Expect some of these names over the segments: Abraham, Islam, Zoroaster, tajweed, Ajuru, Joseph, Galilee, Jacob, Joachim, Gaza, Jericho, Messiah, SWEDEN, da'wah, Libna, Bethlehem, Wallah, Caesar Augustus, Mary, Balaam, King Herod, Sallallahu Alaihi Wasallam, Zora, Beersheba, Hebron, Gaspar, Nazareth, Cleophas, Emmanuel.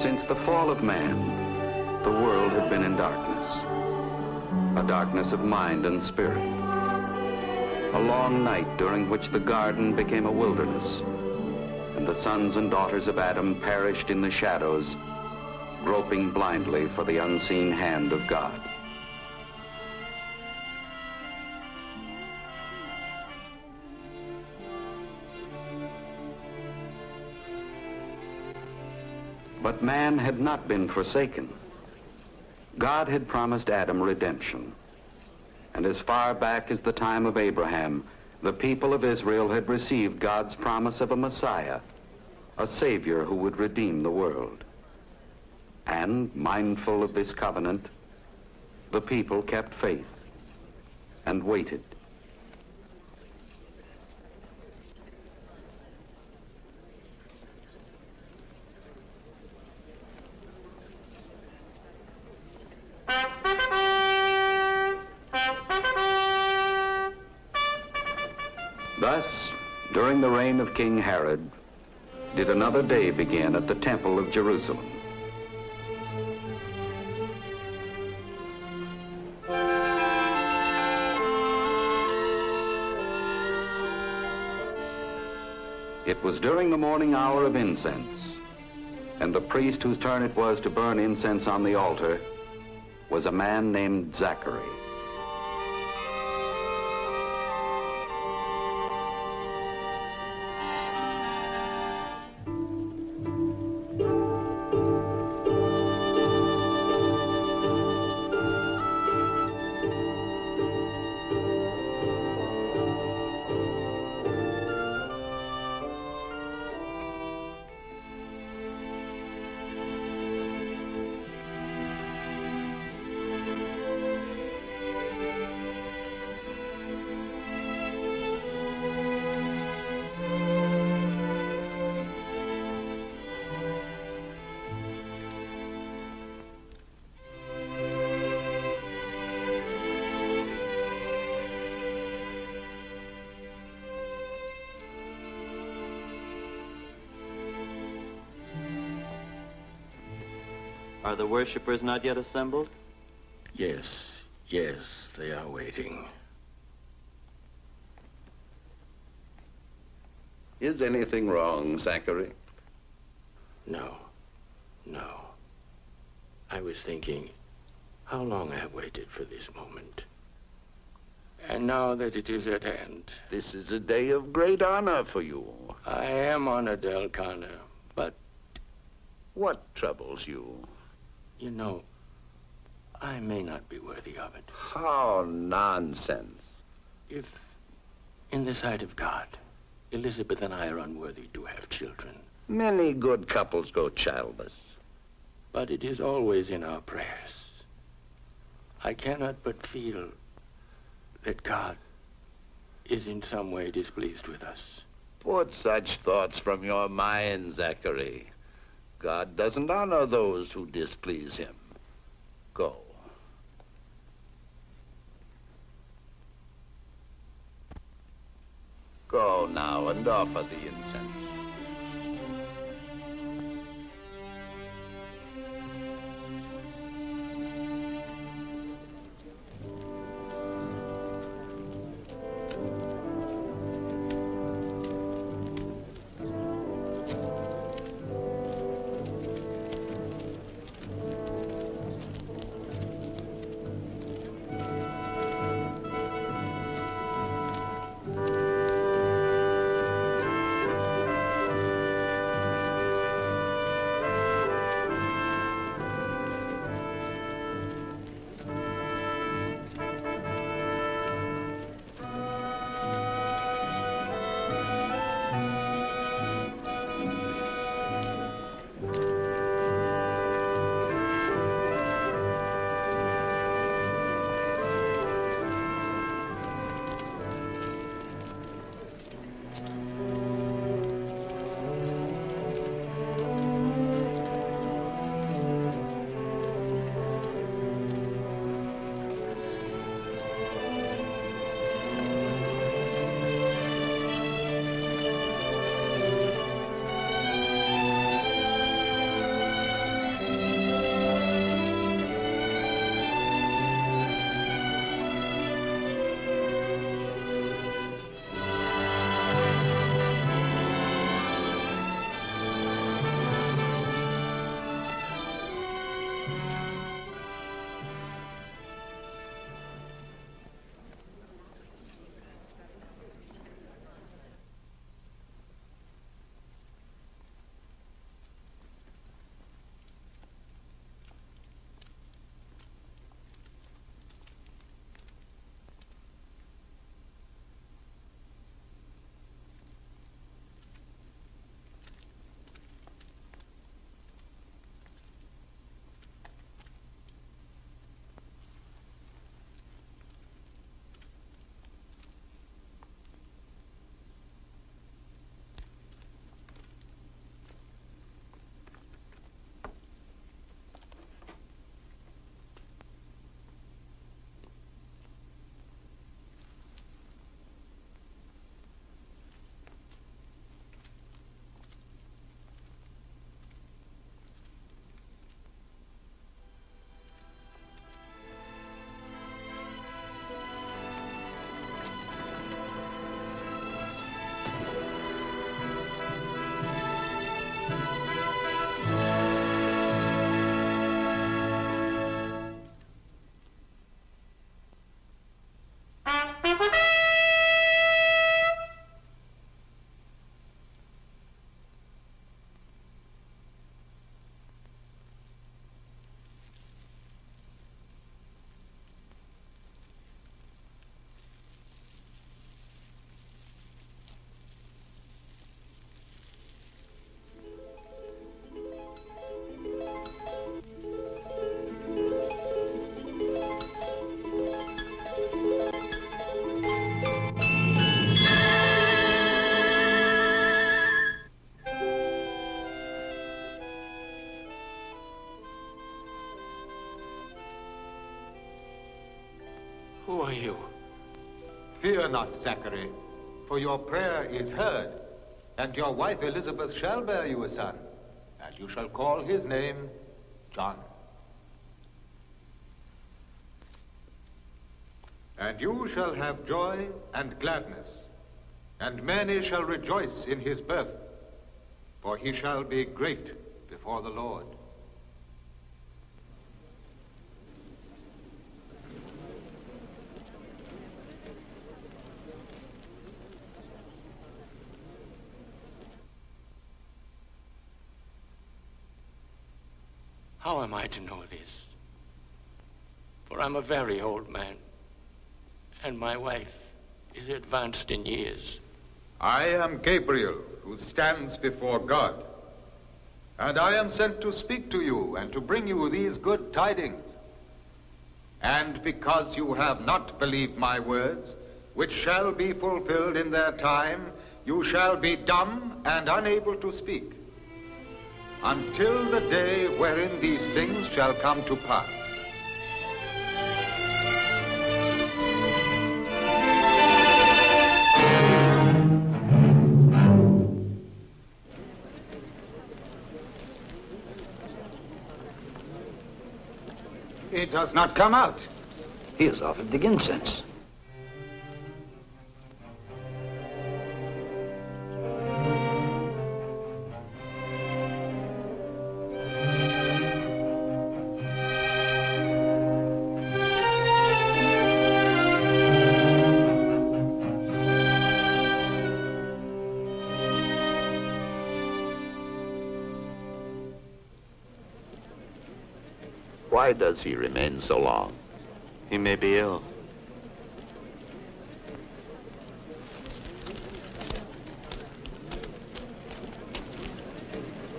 Since the fall of man, the world had been in darkness, a darkness of mind and spirit. A long night during which the garden became a wilderness, and the sons and daughters of Adam perished in the shadows, groping blindly for the unseen hand of God. But man had not been forsaken. God had promised Adam redemption. And as far back as the time of Abraham, the people of Israel had received God's promise of a Messiah, a Savior who would redeem the world. And mindful of this covenant, the people kept faith and waited. Thus, during the reign of King Herod, did another day begin at the temple of Jerusalem. It was during the morning hour of incense, and the priest whose turn it was to burn incense on the altar was a man named Zachary. Are the worshippers not yet assembled? Yes, they are waiting. Is anything wrong, Zachary? No. I was thinking how long I have waited for this moment. And now that it is at hand. This is a day of great honor for you. I am honored, Elkanah, but... What troubles you? You know, I may not be worthy of it. How nonsense. If, in the sight of God, Elizabeth and I are unworthy to have children. Many good couples go childless. But it is always in our prayers. I cannot but feel that God is in some way displeased with us. Put such thoughts from your mind, Zachary. God doesn't honor those who displease him. Go. Go now and offer the incense. Who are you? Fear not, Zachary, for your prayer is heard, and your wife Elizabeth shall bear you a son, and you shall call his name John. And you shall have joy and gladness, and many shall rejoice in his birth, for he shall be great before the Lord. How am I to know this? For I'm a very old man, and my wife is advanced in years. I am Gabriel, who stands before God, and I am sent to speak to you and to bring you these good tidings. And because you have not believed my words, which shall be fulfilled in their time, you shall be dumb and unable to speak, until the day wherein these things shall come to pass. It does not come out. He has offered the incense. Why does he remain so long? He may be ill.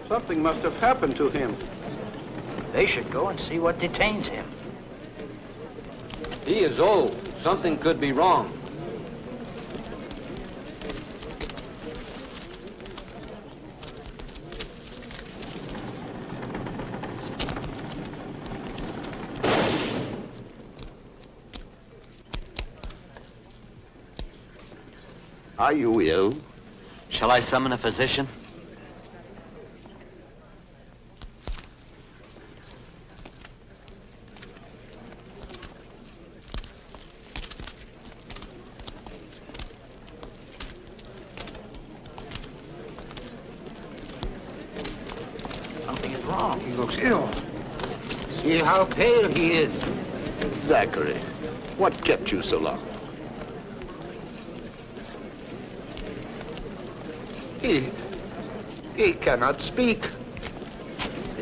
Something must have happened to him. They should go and see what detains him. He is old. Something could be wrong. Are you ill? Shall I summon a physician? Something is wrong. He looks ill. See how pale he is. Zachary, what kept you so long? He cannot speak.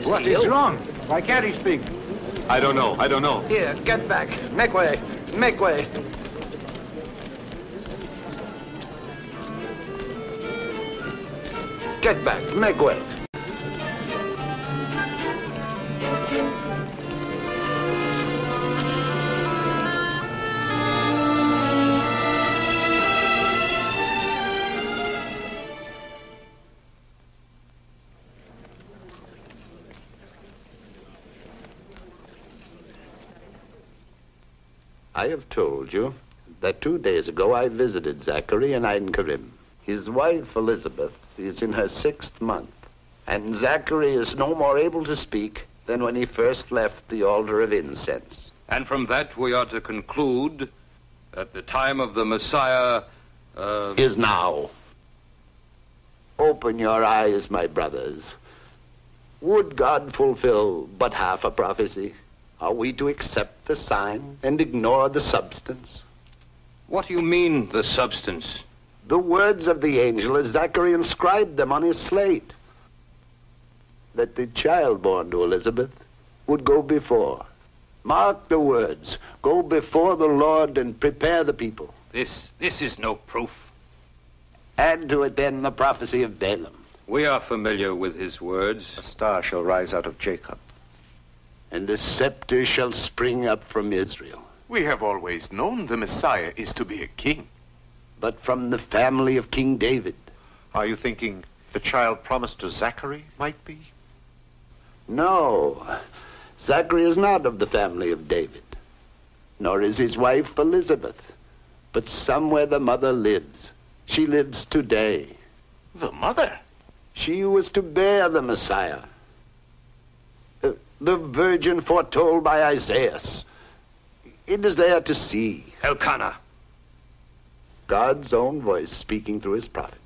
What is wrong? Why can't he speak? I don't know. Here, get back. Make way. Get back. Make way. I have told you that 2 days ago I visited Zachary in Ein Karim. His wife, Elizabeth, is in her 6th month, and Zachary is no more able to speak than when he first left the altar of incense. And from that we are to conclude that the time of the Messiah is now. Open your eyes, my brothers. Would God fulfill but half a prophecy? Are we to accept the sign and ignore the substance? What do you mean, the substance? The words of the angel as Zachary inscribed them on his slate, that the child born to Elizabeth would go before. Mark the words, go before the Lord and prepare the people. This is no proof. And to attend the prophecy of Balaam. We are familiar with his words. A star shall rise out of Jacob, and the scepter shall spring up from Israel. We have always known the Messiah is to be a king, but from the family of King David. Are you thinking the child promised to Zachary might be? No, Zachary is not of the family of David. nor is his wife Elizabeth, but somewhere the mother lives. She lives today. The mother? She who was to bear the Messiah. The virgin foretold by Isaiah. It is there to see. Elkanah. God's own voice speaking through his prophet.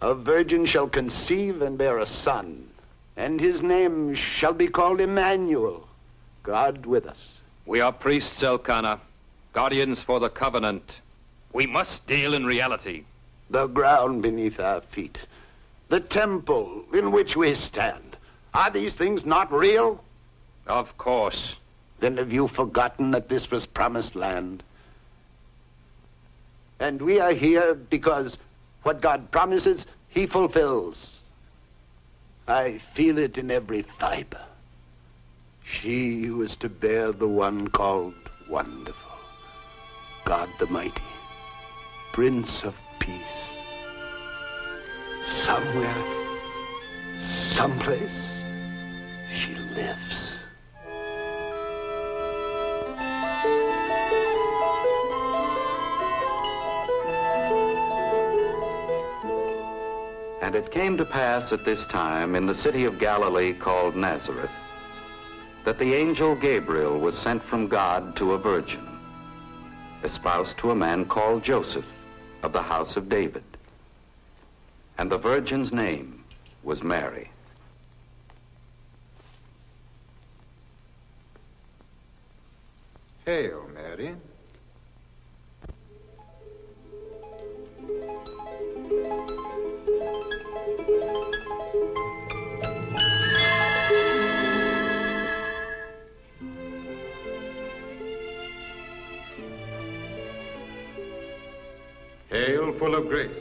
A virgin shall conceive and bear a son, and his name shall be called Emmanuel, God with us. We are priests, Elkanah, guardians for the covenant. We must deal in reality. The ground beneath our feet, the temple in which we stand. Are these things not real? Of course. Then have you forgotten that this was promised land? And we are here because what God promises, he fulfills. I feel it in every fiber. She who is to bear the one called Wonderful, God the Mighty, Prince of Peace. Somewhere, someplace, she lives. And it came to pass at this time in the city of Galilee called Nazareth, that the angel Gabriel was sent from God to a virgin, espoused to a man called Joseph of the house of David. And the virgin's name was Mary. Hail, Mary. Hail, full of grace,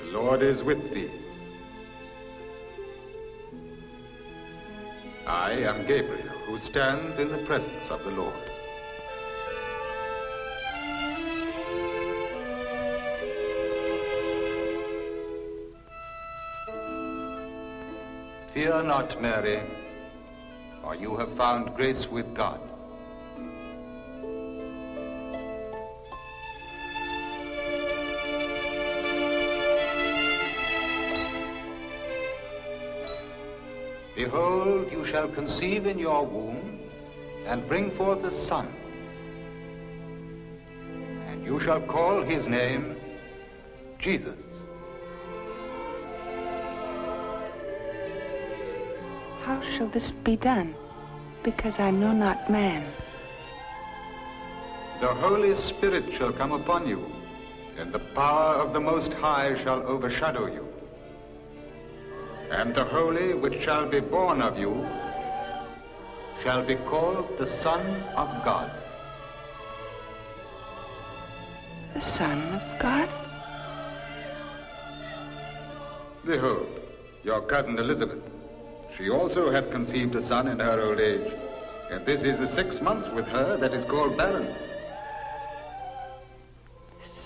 the Lord is with thee. I am Gabriel, who stands in the presence of the Lord. Fear not, Mary, for you have found grace with God. Behold, you shall conceive in your womb and bring forth a son, and you shall call his name Jesus. How shall this be done? Because I know not man. The Holy Spirit shall come upon you, and the power of the Most High shall overshadow you. And the Holy which shall be born of you shall be called the Son of God. The Son of God? Behold, your cousin Elizabeth. She also hath conceived a son in her old age, and this is the 6th month with her that is called barren.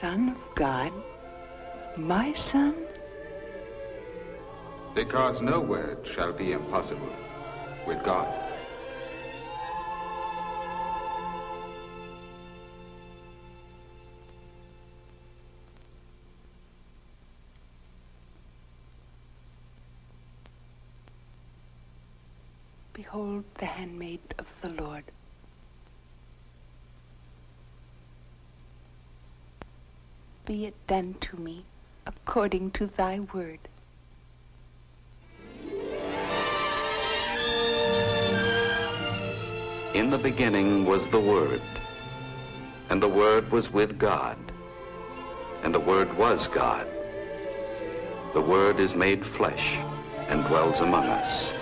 Son of God? My son? Because no word shall be impossible with God. Behold the handmaid of the Lord. Be it done to me according to thy word. In the beginning was the Word, and the Word was with God, and the Word was God. The Word is made flesh and dwells among us.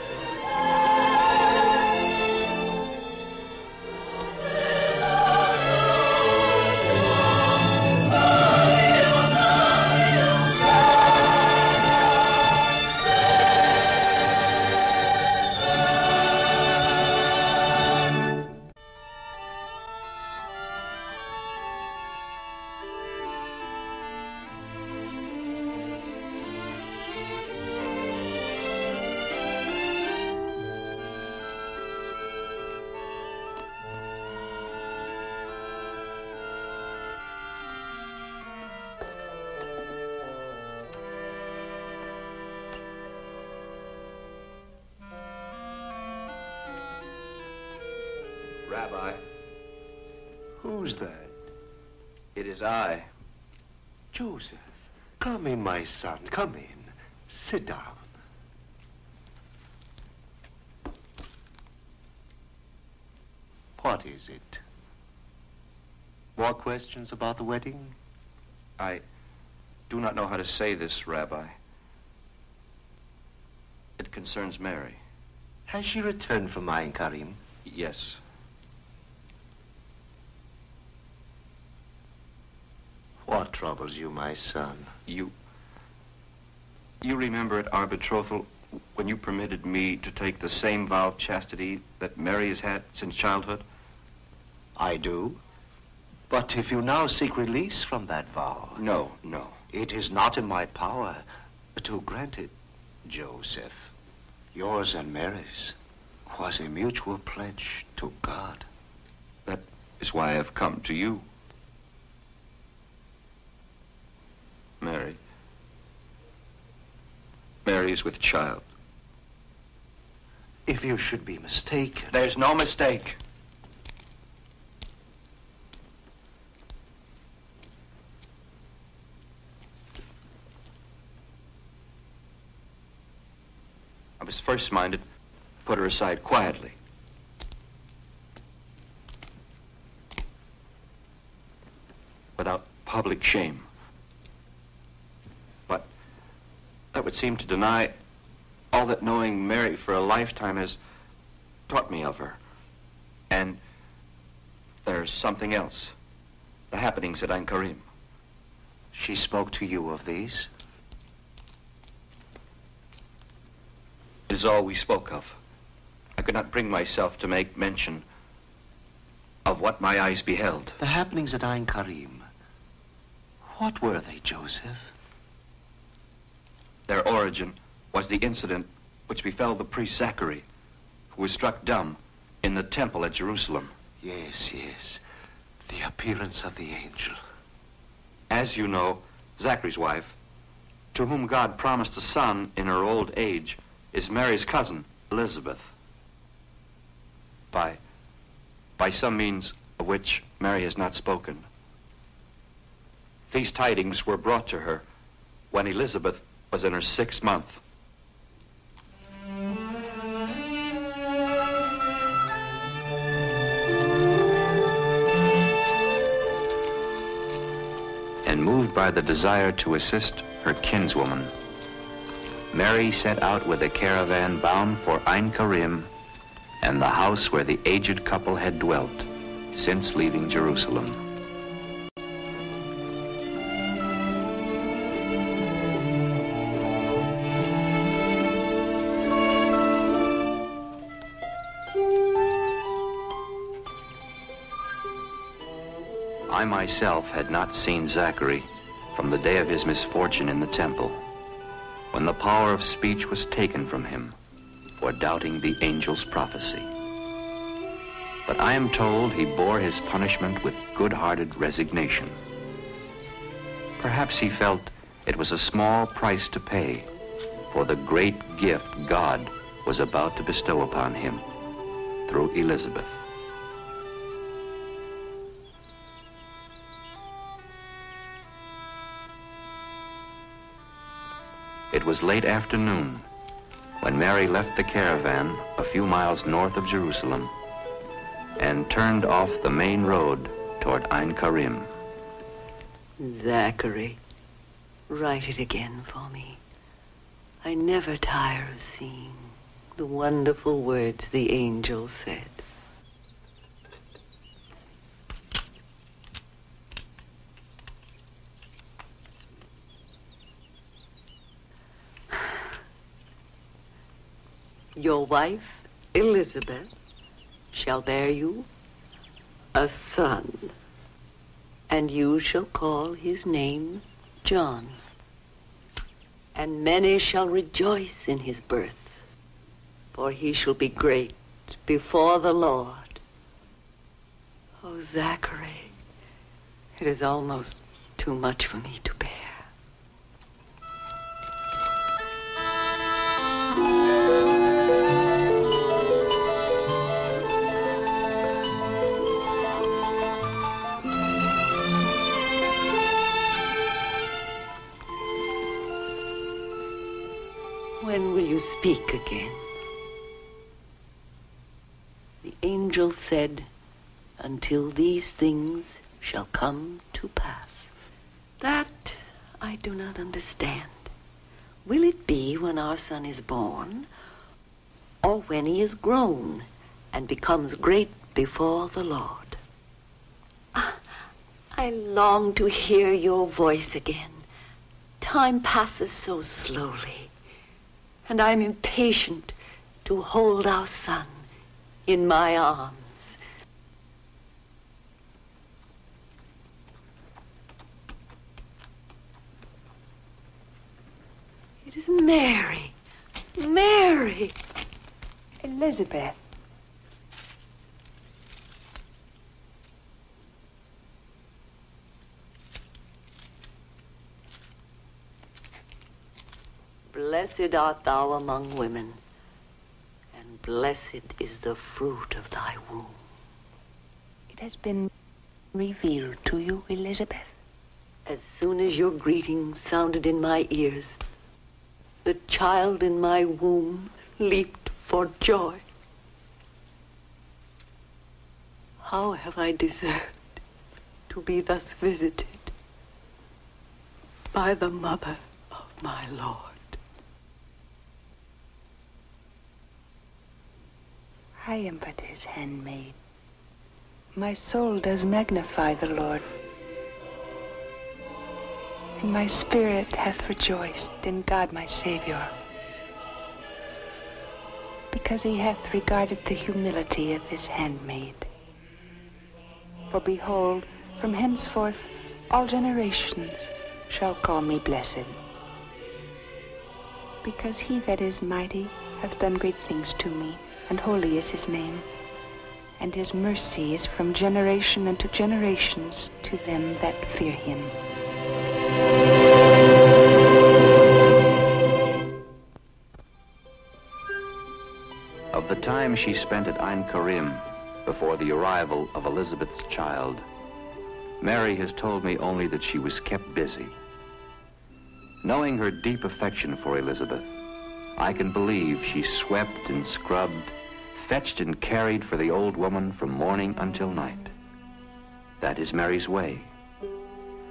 Rabbi. Who's that? It is I. Joseph, come in, my son, come in. Sit down. What is it? More questions about the wedding? I do not know how to say this, Rabbi. It concerns Mary. Has she returned from Ein Karim? Yes. What troubles you, my son? You remember at our betrothal when you permitted me to take the same vow of chastity that Mary has had since childhood? I do. But if you now seek release from that vow... No, no. It is not in my power to grant it, Joseph. Yours and Mary's was a mutual pledge to God. That is why I have come to you. Mary. Mary is with child. If you should be mistaken... There's no mistake. I was first minded to put her aside quietly. Without public shame. That would seem to deny all that knowing Mary for a lifetime has taught me of her. And there's something else. The happenings at Ein Karim. She spoke to you of these? It is all we spoke of. I could not bring myself to make mention of what my eyes beheld. The happenings at Ein Karim. What were they, Joseph? Their origin was the incident which befell the priest Zachary, who was struck dumb in the temple at Jerusalem. Yes, yes, the appearance of the angel. As you know, Zachary's wife, to whom God promised a son in her old age, is Mary's cousin, Elizabeth. By some means of which Mary has not spoken. These tidings were brought to her when Elizabeth was in her 6th month. And moved by the desire to assist her kinswoman, Mary set out with a caravan bound for Ein Karim and the house where the aged couple had dwelt since leaving Jerusalem. I myself had not seen Zachary from the day of his misfortune in the temple, when the power of speech was taken from him for doubting the angel's prophecy. But I am told he bore his punishment with good-hearted resignation. Perhaps he felt it was a small price to pay for the great gift God was about to bestow upon him through Elizabeth. It was late afternoon when Mary left the caravan a few miles north of Jerusalem and turned off the main road toward Ein Karim. Zachary, write it again for me. I never tire of seeing the wonderful words the angel said. Your wife, Elizabeth, shall bear you a son, and you shall call his name John. And many shall rejoice in his birth, for he shall be great before the Lord. Oh, Zachary, it is almost too much for me to bear. you speak again. The angel said, until these things shall come to pass. That I do not understand. Will it be when our son is born, or when he is grown and becomes great before the Lord? I long to hear your voice again. Time passes so slowly, and I'm impatient to hold our son in my arms. It is Mary. Mary. Elizabeth. Blessed art thou among women, and blessed is the fruit of thy womb. It has been revealed to you, Elizabeth. As soon as your greeting sounded in my ears, the child in my womb leaped for joy. How have I deserved to be thus visited by the mother of my Lord? I am but his handmaid. My soul does magnify the Lord, and my spirit hath rejoiced in God my Savior, because he hath regarded the humility of his handmaid. For behold, from henceforth all generations shall call me blessed, because he that is mighty hath done great things to me, and holy is his name, and his mercy is from generation unto generations to them that fear him. Of the time she spent at Ein Karim before the arrival of Elizabeth's child, Mary has told me only that she was kept busy. Knowing her deep affection for Elizabeth, I can believe she swept and scrubbed, fetched and carried for the old woman from morning until night. That is Mary's way.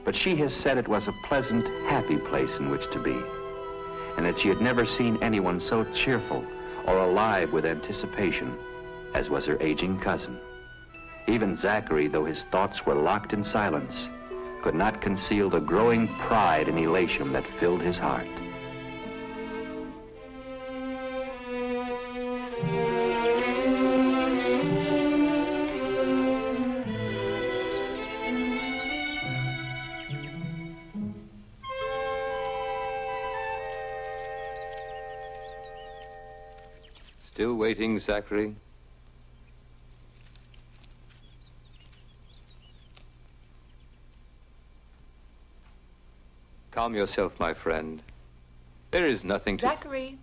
But she has said it was a pleasant, happy place in which to be, and that she had never seen anyone so cheerful or alive with anticipation as was her aging cousin. Even Zachary, though his thoughts were locked in silence, could not conceal the growing pride and elation that filled his heart. Still waiting, Zachary? Calm yourself, my friend. There is nothing to... Zachary!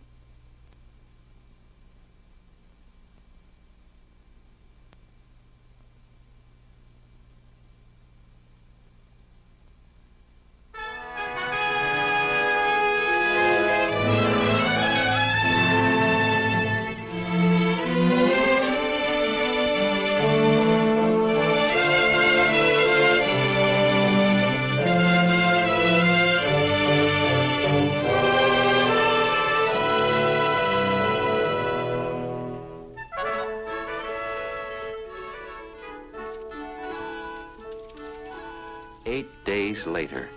Later,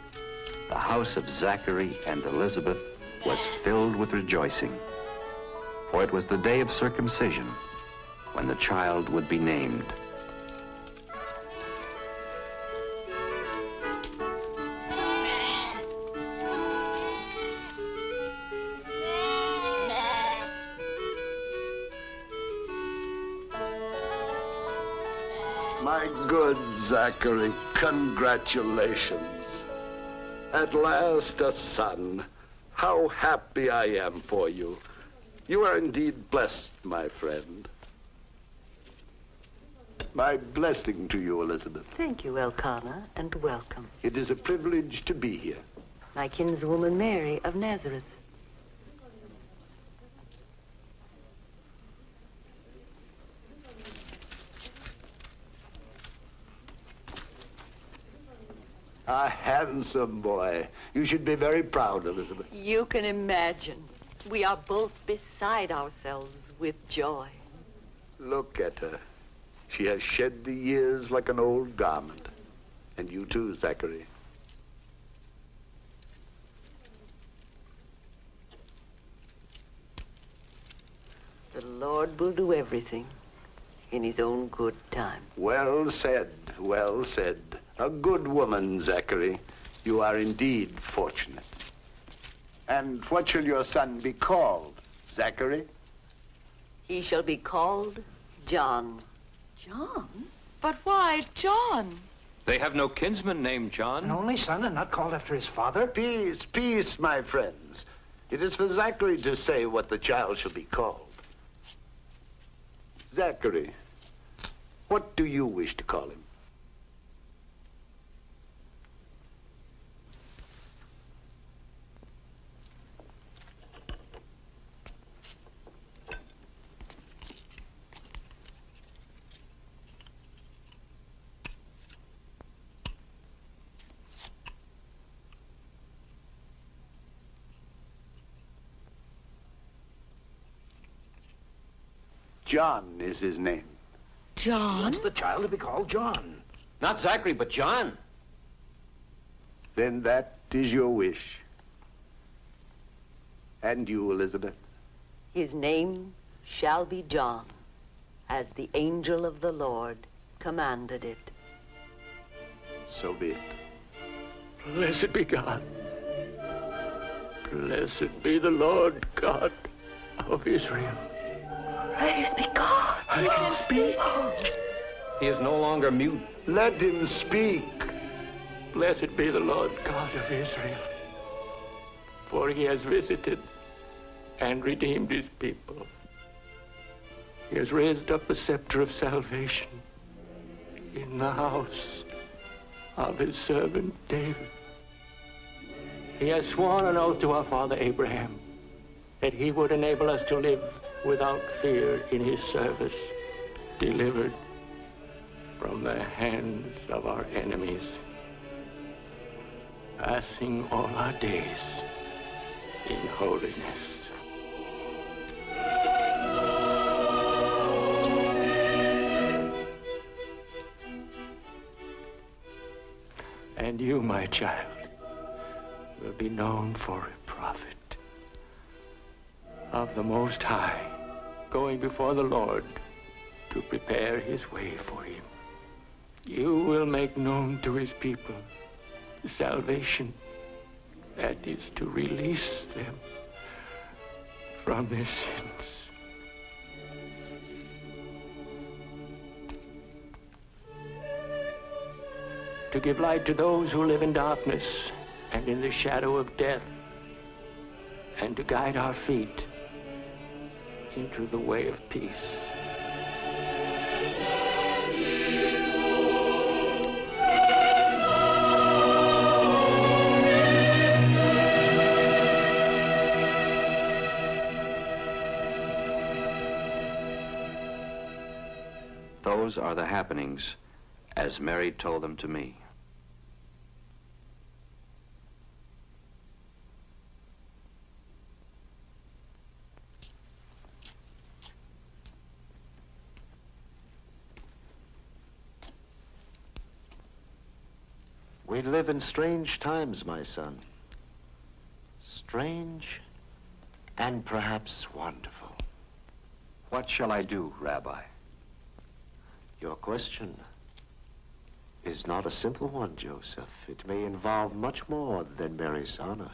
the house of Zachary and Elizabeth was filled with rejoicing, for it was the day of circumcision when the child would be named. My good Zachary, congratulations. At last a son. How happy I am for you. You are indeed blessed, my friend. My blessing to you, Elizabeth. Thank you, Elkanah, and welcome. It is a privilege to be here. My kinswoman Mary of Nazareth. A handsome boy. You should be very proud, Elizabeth. You can imagine. We are both beside ourselves with joy. Look at her. She has shed the years like an old garment. And you too, Zachary. The Lord will do everything in his own good time. Well said, well said. A good woman, Zachary. You are indeed fortunate. And what shall your son be called, Zachary? He shall be called John. John? But why John? They have no kinsman named John. An only son and not called after his father? Peace, peace, my friends. It is for Zachary to say what the child shall be called. Zachary, what do you wish to call him? John is his name. John? He wants the child to be called John. Not Zachary, but John. Then that is your wish. And you, Elizabeth? His name shall be John, as the angel of the Lord commanded it. So be it. Blessed be God. Blessed be the Lord God of Israel. Praise be God. Let him speak. He is no longer mute. Let him speak. Blessed be the Lord God of Israel, for he has visited and redeemed his people. He has raised up a scepter of salvation in the house of his servant David. He has sworn an oath to our father Abraham that he would enable us to live without fear in his service, delivered from the hands of our enemies, passing all our days in holiness. And you, my child, will be known for a prophet of the Most High, going before the Lord to prepare his way for him. You will make known to his people the salvation that is to release them from their sins. To give light to those who live in darkness and in the shadow of death, and to guide our feet into the way of peace. Those are the happenings as Mary told them to me. We live in strange times, my son. Strange and perhaps wonderful. What shall I do, Rabbi? Your question is not a simple one, Joseph. It may involve much more than Mary's honor.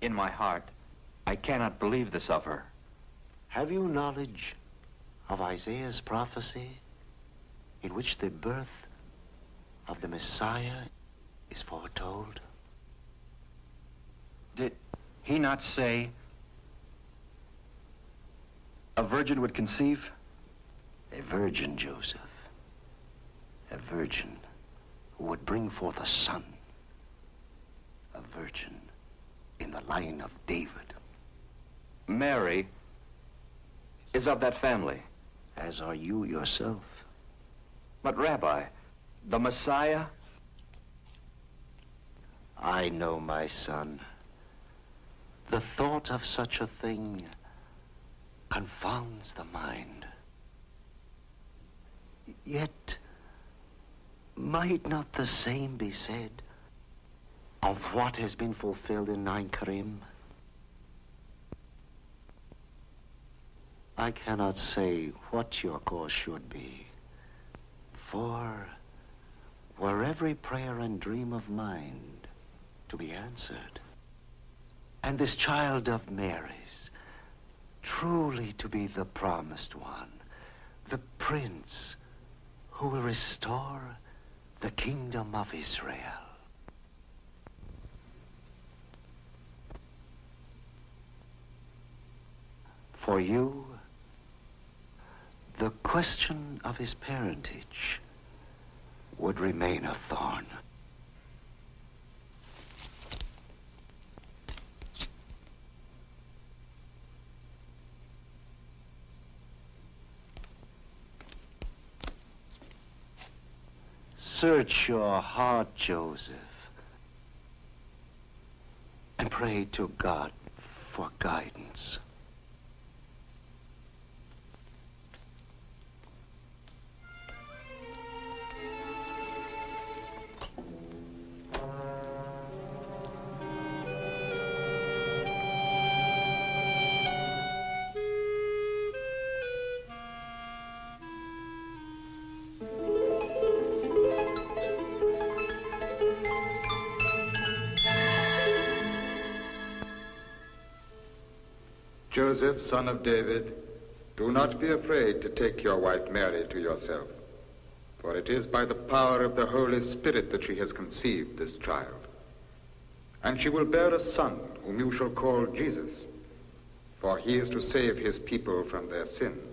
In my heart, I cannot believe this of her. Have you knowledge of Isaiah's prophecy, in which the birth of the Messiah is foretold? Did he not say a virgin would conceive? A virgin, Joseph. A virgin who would bring forth a son. A virgin in the line of David. Mary is of that family. As are you yourself. But Rabbi, the Messiah I know, my son, the thought of such a thing confounds the mind. Yet, might not the same be said of what has been fulfilled in Ein Karim? I cannot say what your course should be, for were every prayer and dream of mine to be answered, and this child of Mary's truly to be the promised one, the prince who will restore the kingdom of Israel. For you, the question of his parentage would remain a thorn. Search your heart, Joseph, and pray to God for guidance. Joseph, son of David, do not be afraid to take your wife Mary to yourself, for it is by the power of the Holy Spirit that she has conceived this child. And she will bear a son, whom you shall call Jesus, for he is to save his people from their sins.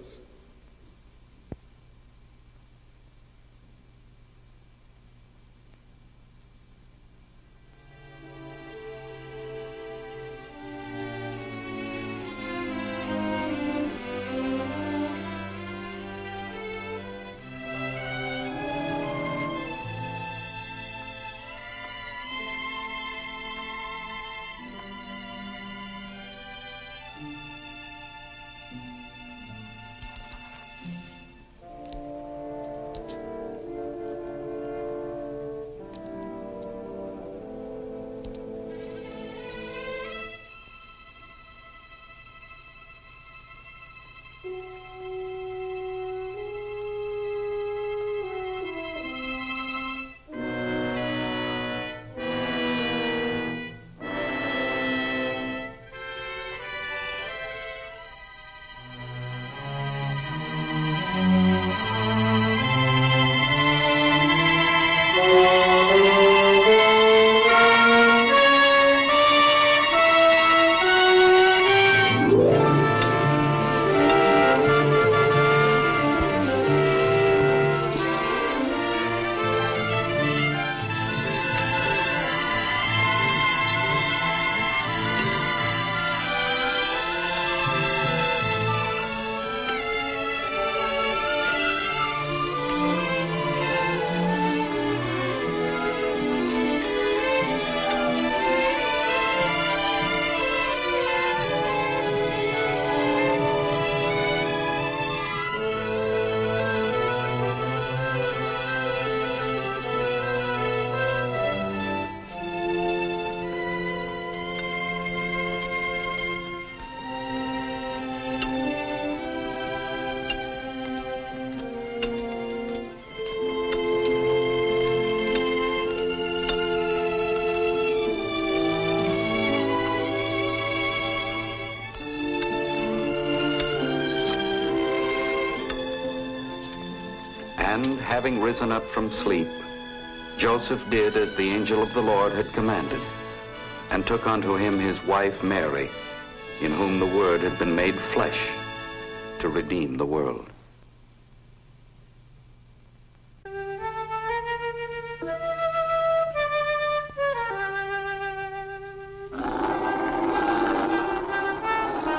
And having risen up from sleep, Joseph did as the angel of the Lord had commanded, and took unto him his wife Mary, in whom the Word had been made flesh, to redeem the world.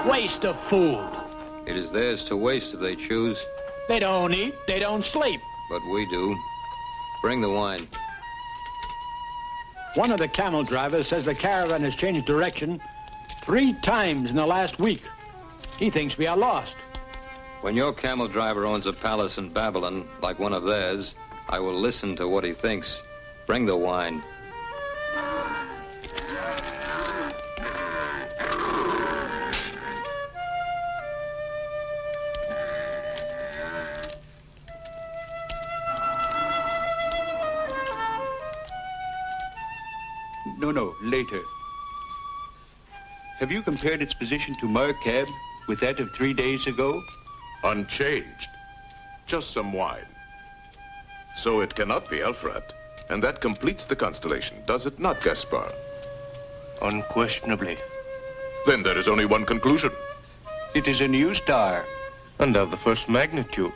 Waste of food. It is theirs to waste if they choose. They don't eat, they don't sleep. But we do. Bring the wine. One of the camel drivers says the caravan has changed direction 3 times in the last week. He thinks we are lost. When your camel driver owns a palace in Babylon, like one of theirs, I will listen to what he thinks. Bring the wine. No, later. Have you compared its position to Merkab with that of 3 days ago? Unchanged. Just some wine. So it cannot be Elfrat. And that completes the constellation, does it not, Gaspar? Unquestionably. Then there is only one conclusion. It is a new star, and of the first magnitude.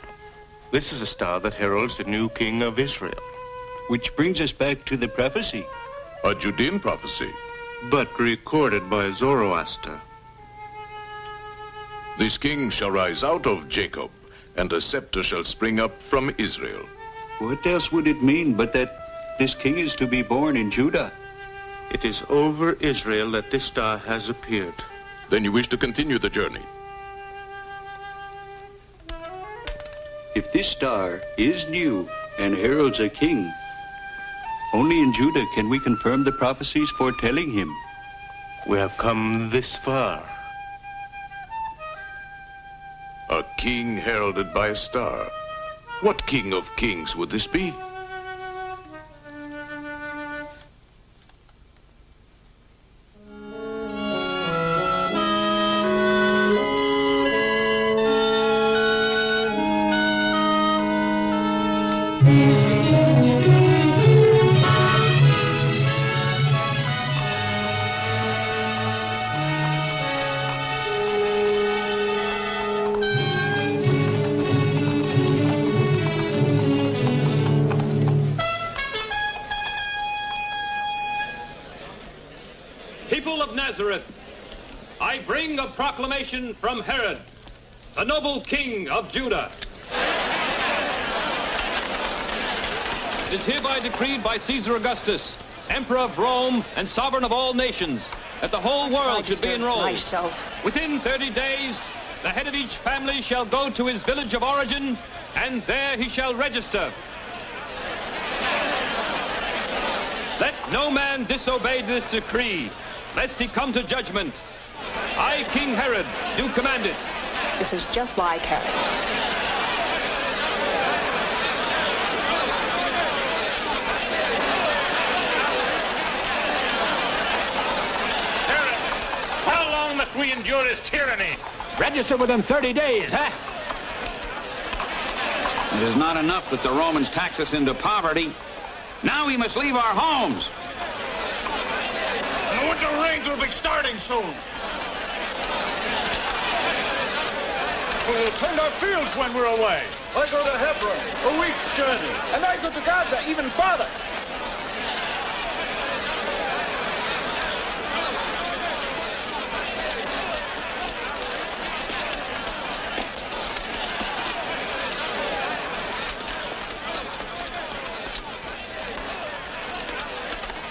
This is a star that heralds the new king of Israel. Which brings us back to the prophecy. A Judean prophecy. But recorded by Zoroaster. This king shall rise out of Jacob, and a scepter shall spring up from Israel. What else would it mean but that this king is to be born in Judah? It is over Israel that this star has appeared. Then you wish to continue the journey? If this star is new and heralds a king, only in Judah can we confirm the prophecies foretelling him. We have come this far. A king heralded by a star. What king of kings would this be? Proclamation from Herod, the noble king of Judah, is hereby decreed by Caesar Augustus, emperor of Rome and sovereign of all nations, that the whole world should be enrolled. Within 30 days, the head of each family shall go to his village of origin, and there he shall register. Let no man disobey this decree, lest he come to judgment. I, King Herod, do command it. This is just like Herod. Herod, how long must we endure this tyranny? Register within 30 days, huh? It is not enough that the Romans tax us into poverty. Now we must leave our homes. The winter rains will be starting soon. We'll tend our fields when we're away. I go to Hebron, a week's journey. And I go to Gaza, even farther.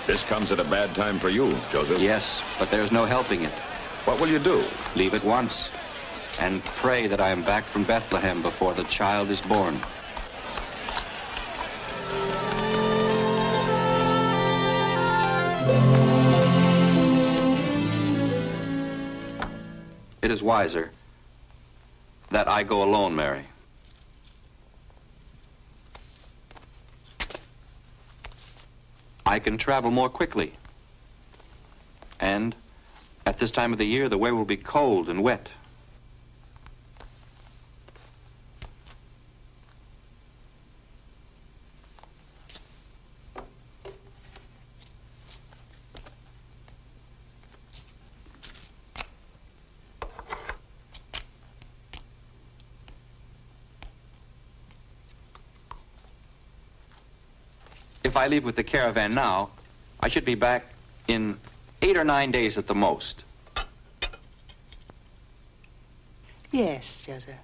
This comes at a bad time for you, Joseph. Yes, but there's no helping it. What will you do? Leave at once. And pray that I am back from Bethlehem before the child is born. It is wiser that I go alone, Mary. I can travel more quickly. And at this time of the year, the way will be cold and wet. If I leave with the caravan now, I should be back in 8 or 9 days at the most. Yes, Joseph.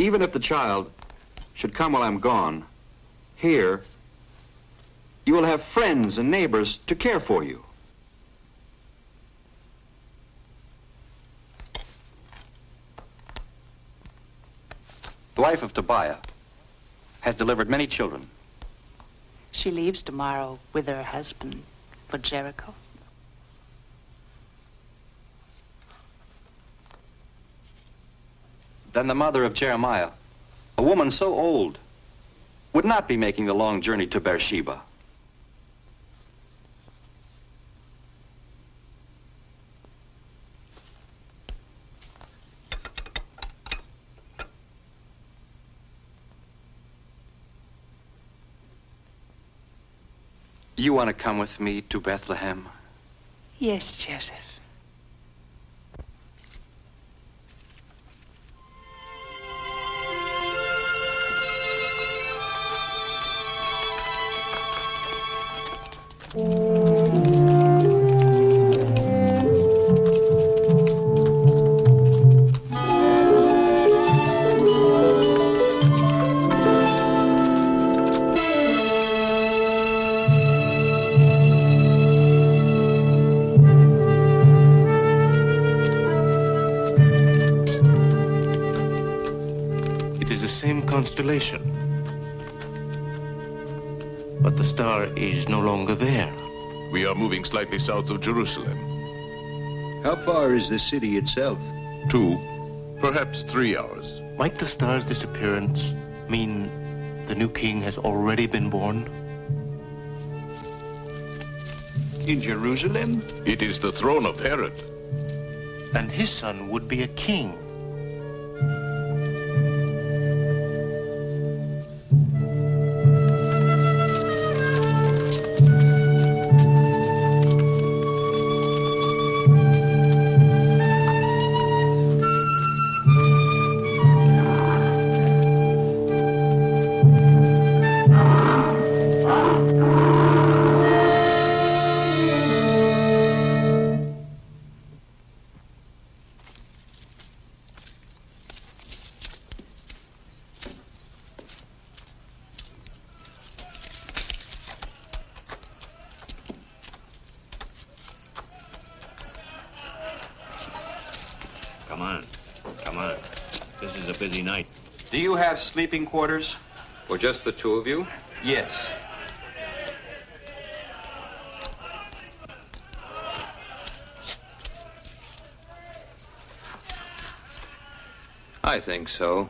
even if the child should come while I'm gone, here you will have friends and neighbors to care for you. The wife of Tobiah has delivered many children. She leaves tomorrow with her husband for Jericho. Then the mother of Jeremiah, a woman so old, would not be making the long journey to Beersheba. You want to come with me to Bethlehem? Yes, Joseph. But the star is no longer there. We are moving slightly south of Jerusalem. How far is the city itself? 2, perhaps 3 hours. Might the star's disappearance mean the new king has already been born? In Jerusalem? It is the throne of Herod. And his son would be a king. Have sleeping quarters? Or just the two of you? Yes. I think so.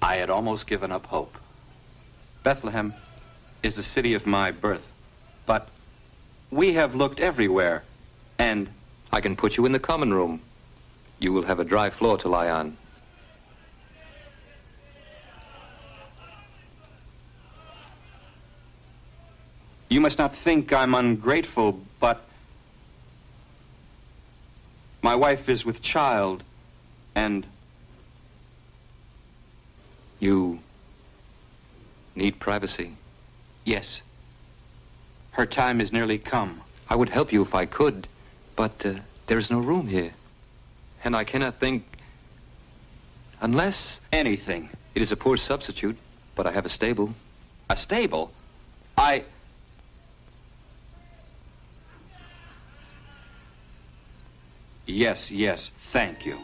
I had almost given up hope. Bethlehem is the city of my birth, but we have looked everywhere, and I can put you in the common room. You will have a dry floor to lie on. You must not think I'm ungrateful, but my wife is with child, and you need privacy. Yes. Her time is nearly come. I would help you if I could, but there is no room here. And I cannot think unless anything. It is a poor substitute, but I have a stable. A stable? Yes, yes, thank you.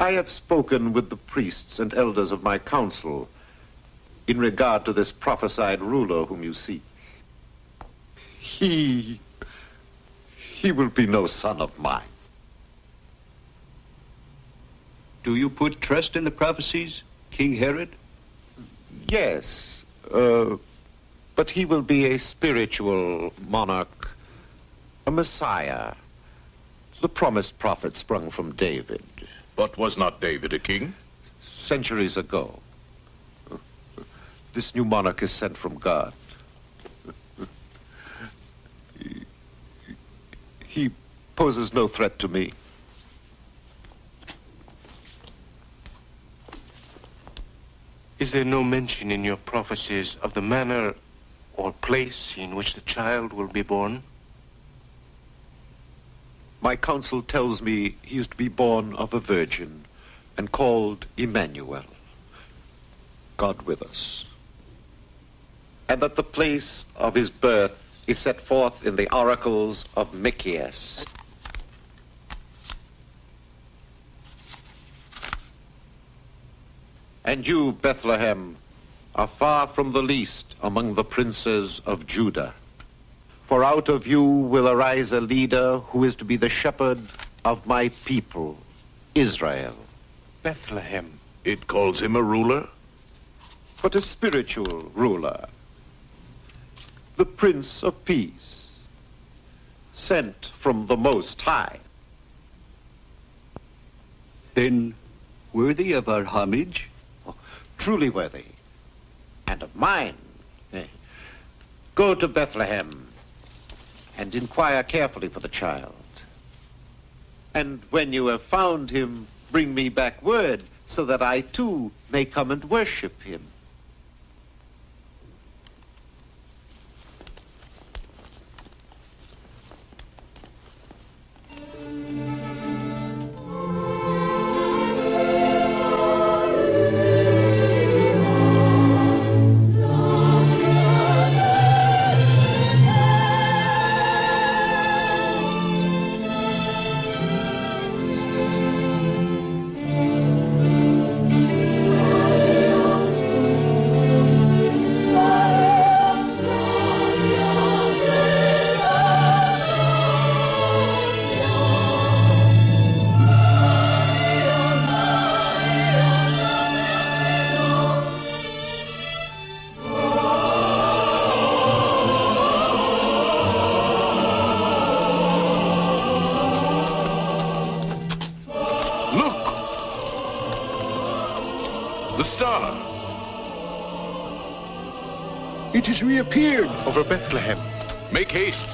I have spoken with the priests and elders of my council in regard to this prophesied ruler whom you seek. He He will be no son of mine. Do you put trust in the prophecies, King Herod? Yes, but he will be a spiritual monarch, a Messiah, the promised prophet sprung from David. But was not David a king? Centuries ago. This new monarch is sent from God. He poses no threat to me. Is there no mention in your prophecies of the manner or place in which the child will be born? My counsel tells me he is to be born of a virgin and called Emmanuel, God with us, and that the place of his birth is set forth in the oracles of Miceas. And you, Bethlehem, are far from the least among the princes of Judah. For out of you will arise a leader who is to be the shepherd of my people, Israel. Bethlehem. It calls him a ruler? But a spiritual ruler, the Prince of Peace, sent from the Most High. Then worthy of our homage? Truly worthy, and of mine. Go to Bethlehem and inquire carefully for the child. And when you have found him, bring me back word so that I too may come and worship him. It has reappeared over Bethlehem. Make haste.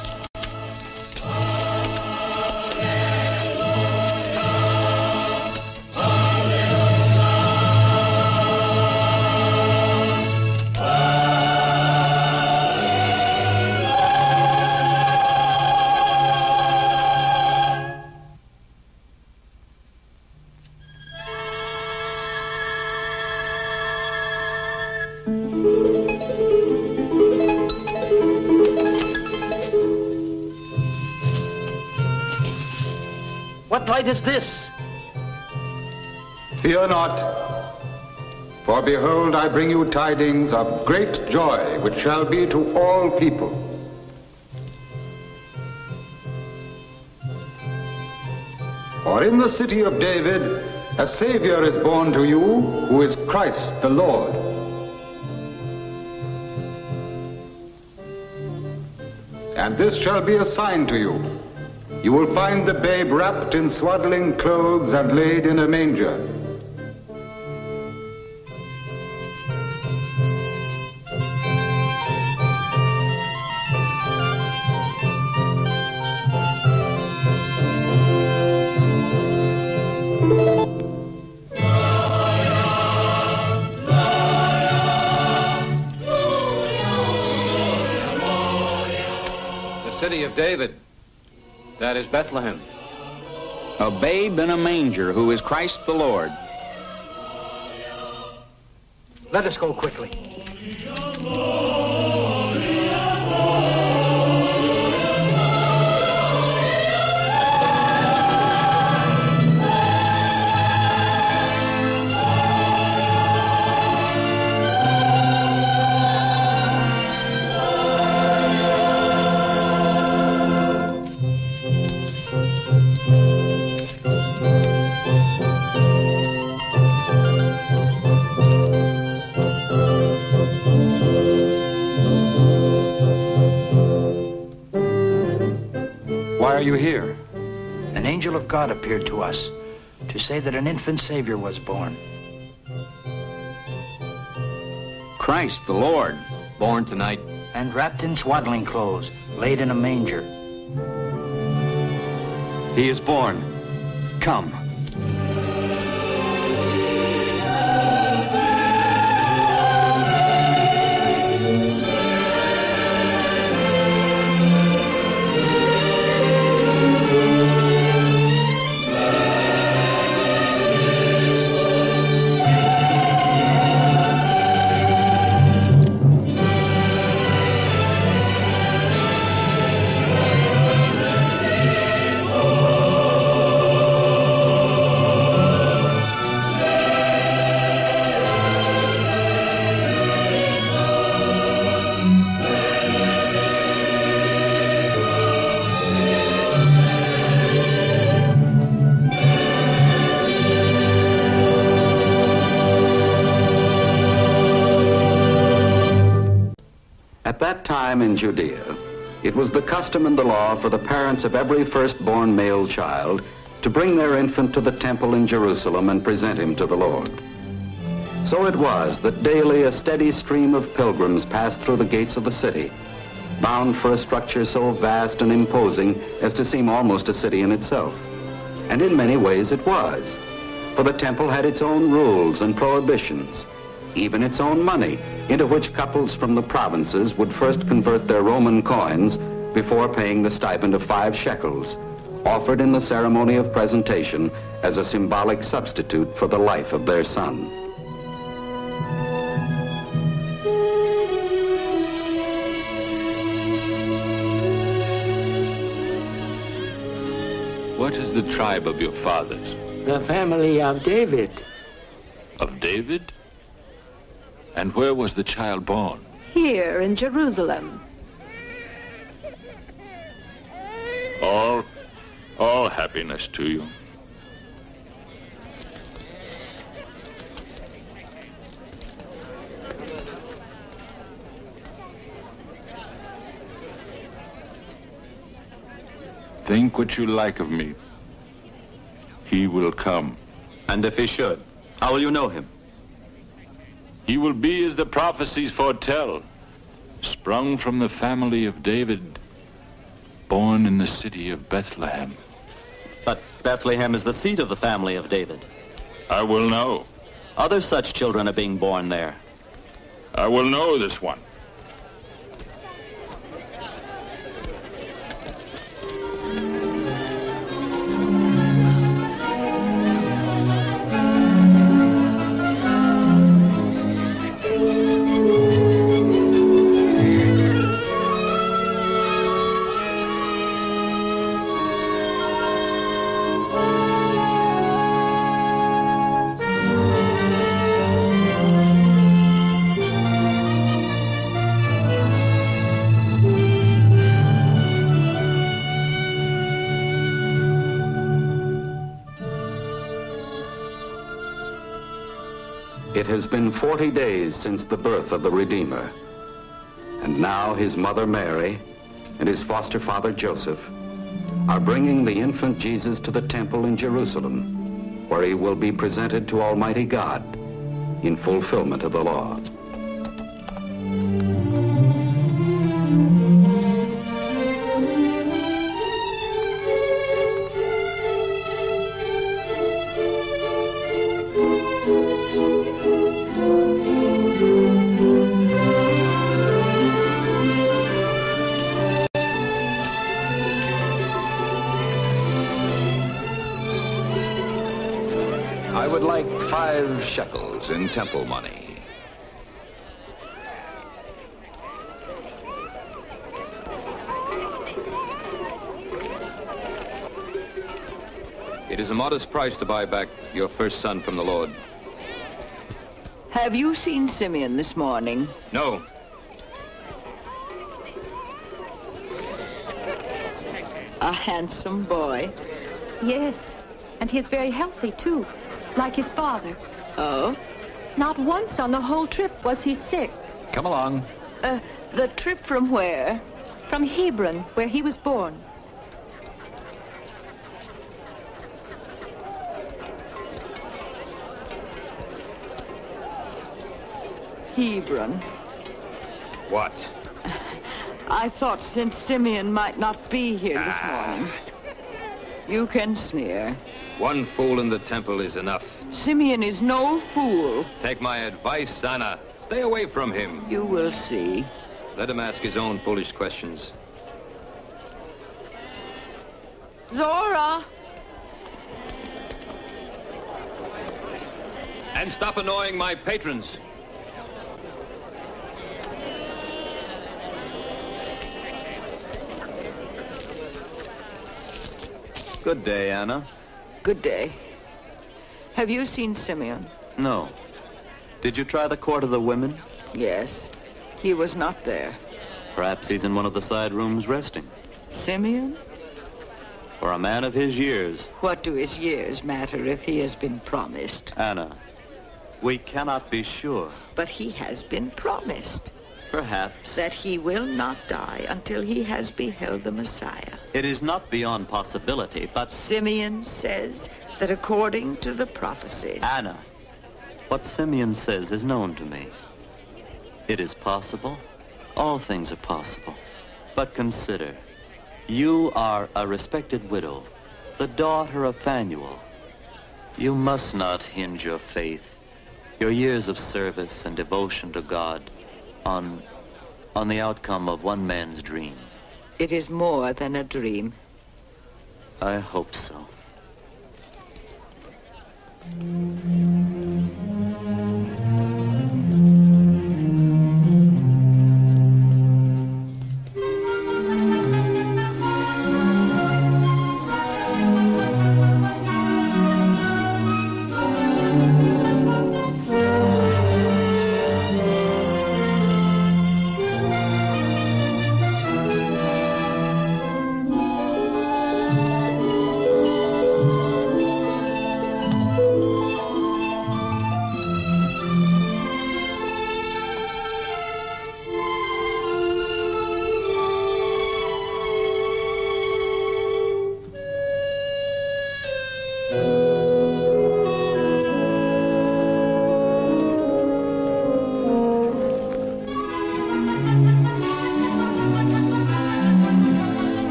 What is this? Fear not, for behold, I bring you tidings of great joy, which shall be to all people. For in the city of David, a Savior is born to you, who is Christ the Lord. And this shall be a sign to you. You will find the babe wrapped in swaddling clothes and laid in a manger. The city of David. That is Bethlehem. A babe in a manger who is Christ the Lord. Let us go quickly. you here? An angel of God appeared to us to say that an infant Savior was born. Christ the Lord, born tonight. And wrapped in swaddling clothes, laid in a manger. He is born. Come. In Judea, it was the custom and the law for the parents of every firstborn male child to bring their infant to the temple in Jerusalem and present him to the Lord. So it was that daily a steady stream of pilgrims passed through the gates of the city, bound for a structure so vast and imposing as to seem almost a city in itself. And in many ways it was, for the temple had its own rules and prohibitions, even its own money, into which couples from the provinces would first convert their Roman coins before paying the stipend of 5 shekels, offered in the ceremony of presentation as a symbolic substitute for the life of their son. What is the tribe of your fathers? The family of David. Of David? And where was the child born? Here, in Jerusalem. All happiness to you. Think what you like of me. He will come. And if he should, how will you know him? He will be as the prophecies foretell, sprung from the family of David, born in the city of Bethlehem. But Bethlehem is the seat of the family of David. I will know. Other such children are being born there. I will know this one. It has been 40 days since the birth of the Redeemer, and now his mother Mary and his foster father Joseph are bringing the infant Jesus to the temple in Jerusalem, where he will be presented to Almighty God in fulfillment of the law. Shekels in temple money. It is a modest price to buy back your first son from the Lord. Have you seen Simeon this morning? No. A handsome boy. Yes, and he's very healthy too, like his father. Oh? Not once on the whole trip was he sick. Come along. The trip from where? From Hebron, where he was born. Hebron. What? I thought since Simeon might not be here this morning. You can sneer. One fool in the temple is enough. Simeon is no fool. Take my advice, Anna. Stay away from him. You will see. Let him ask his own foolish questions. Zora! And stop annoying my patrons. Good day, Anna. Good day. Have you seen Simeon? No. Did you try the court of the women? Yes. He was not there. Perhaps he's in one of the side rooms resting. Simeon? For a man of his years. What do his years matter if he has been promised? Anna, we cannot be sure. But he has been promised. Perhaps. That he will not die until he has beheld the Messiah. It is not beyond possibility, but... Simeon says that according to the prophecies... Anna, what Simeon says is known to me. It is possible. All things are possible. But consider, you are a respected widow, the daughter of Phanuel. You must not hinge your faith, your years of service and devotion to God, on the outcome of one man's dream. It is more than a dream. I hope so.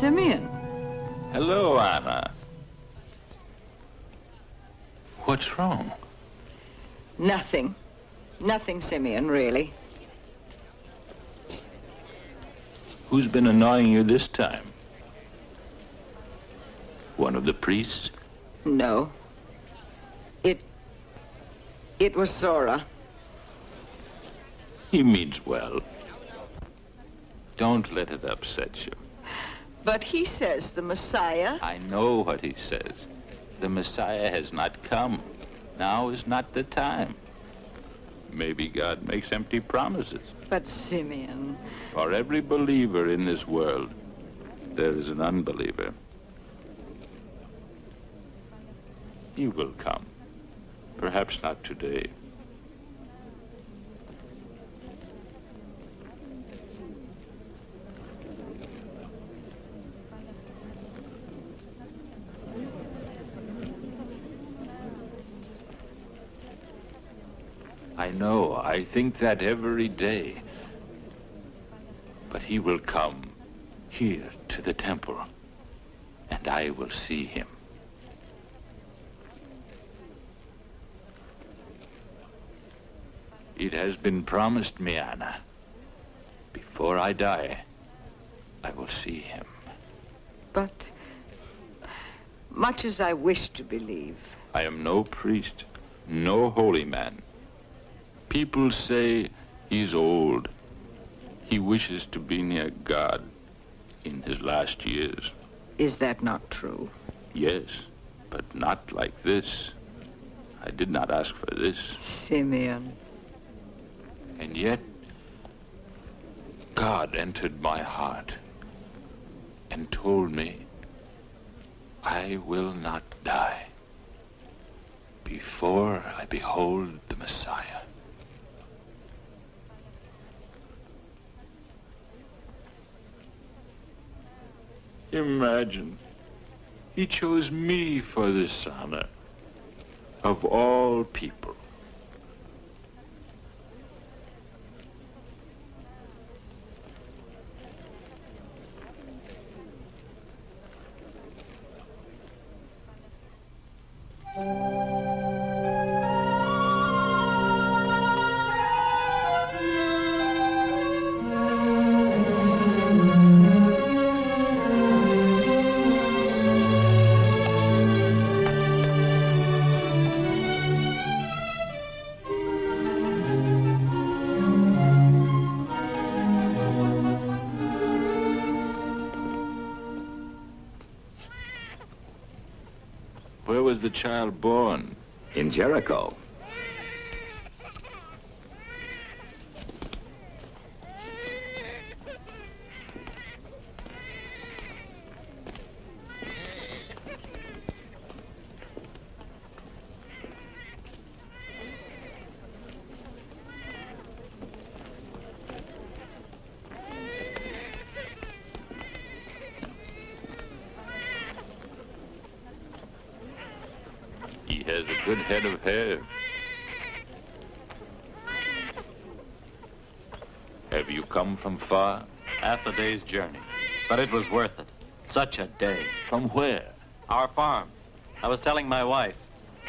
Simeon. Hello, Anna. What's wrong? Nothing. Nothing, Simeon, really. Who's been annoying you this time? One of the priests? No. It was Zora. He means well. Don't let it upset you. But he says the Messiah... I know what he says. The Messiah has not come. Now is not the time. Maybe God makes empty promises. But Simeon... For every believer in this world, there is an unbeliever. He will come. Perhaps not today. I know, I think that every day. But he will come here to the temple, and I will see him. It has been promised me, Anna. Before I die, I will see him. But much as I wish to believe... I am no priest, no holy man. People say he's old. He wishes to be near God in his last years. Is that not true? Yes, but not like this. I did not ask for this. Simeon. And yet, God entered my heart and told me I will not die. before I behold the Messiah. Imagine, he chose me for this honor, of all people. The child born in Jericho. From far? Half a day's journey, but it was worth it. Such a day. From where? Our farm. I was telling my wife,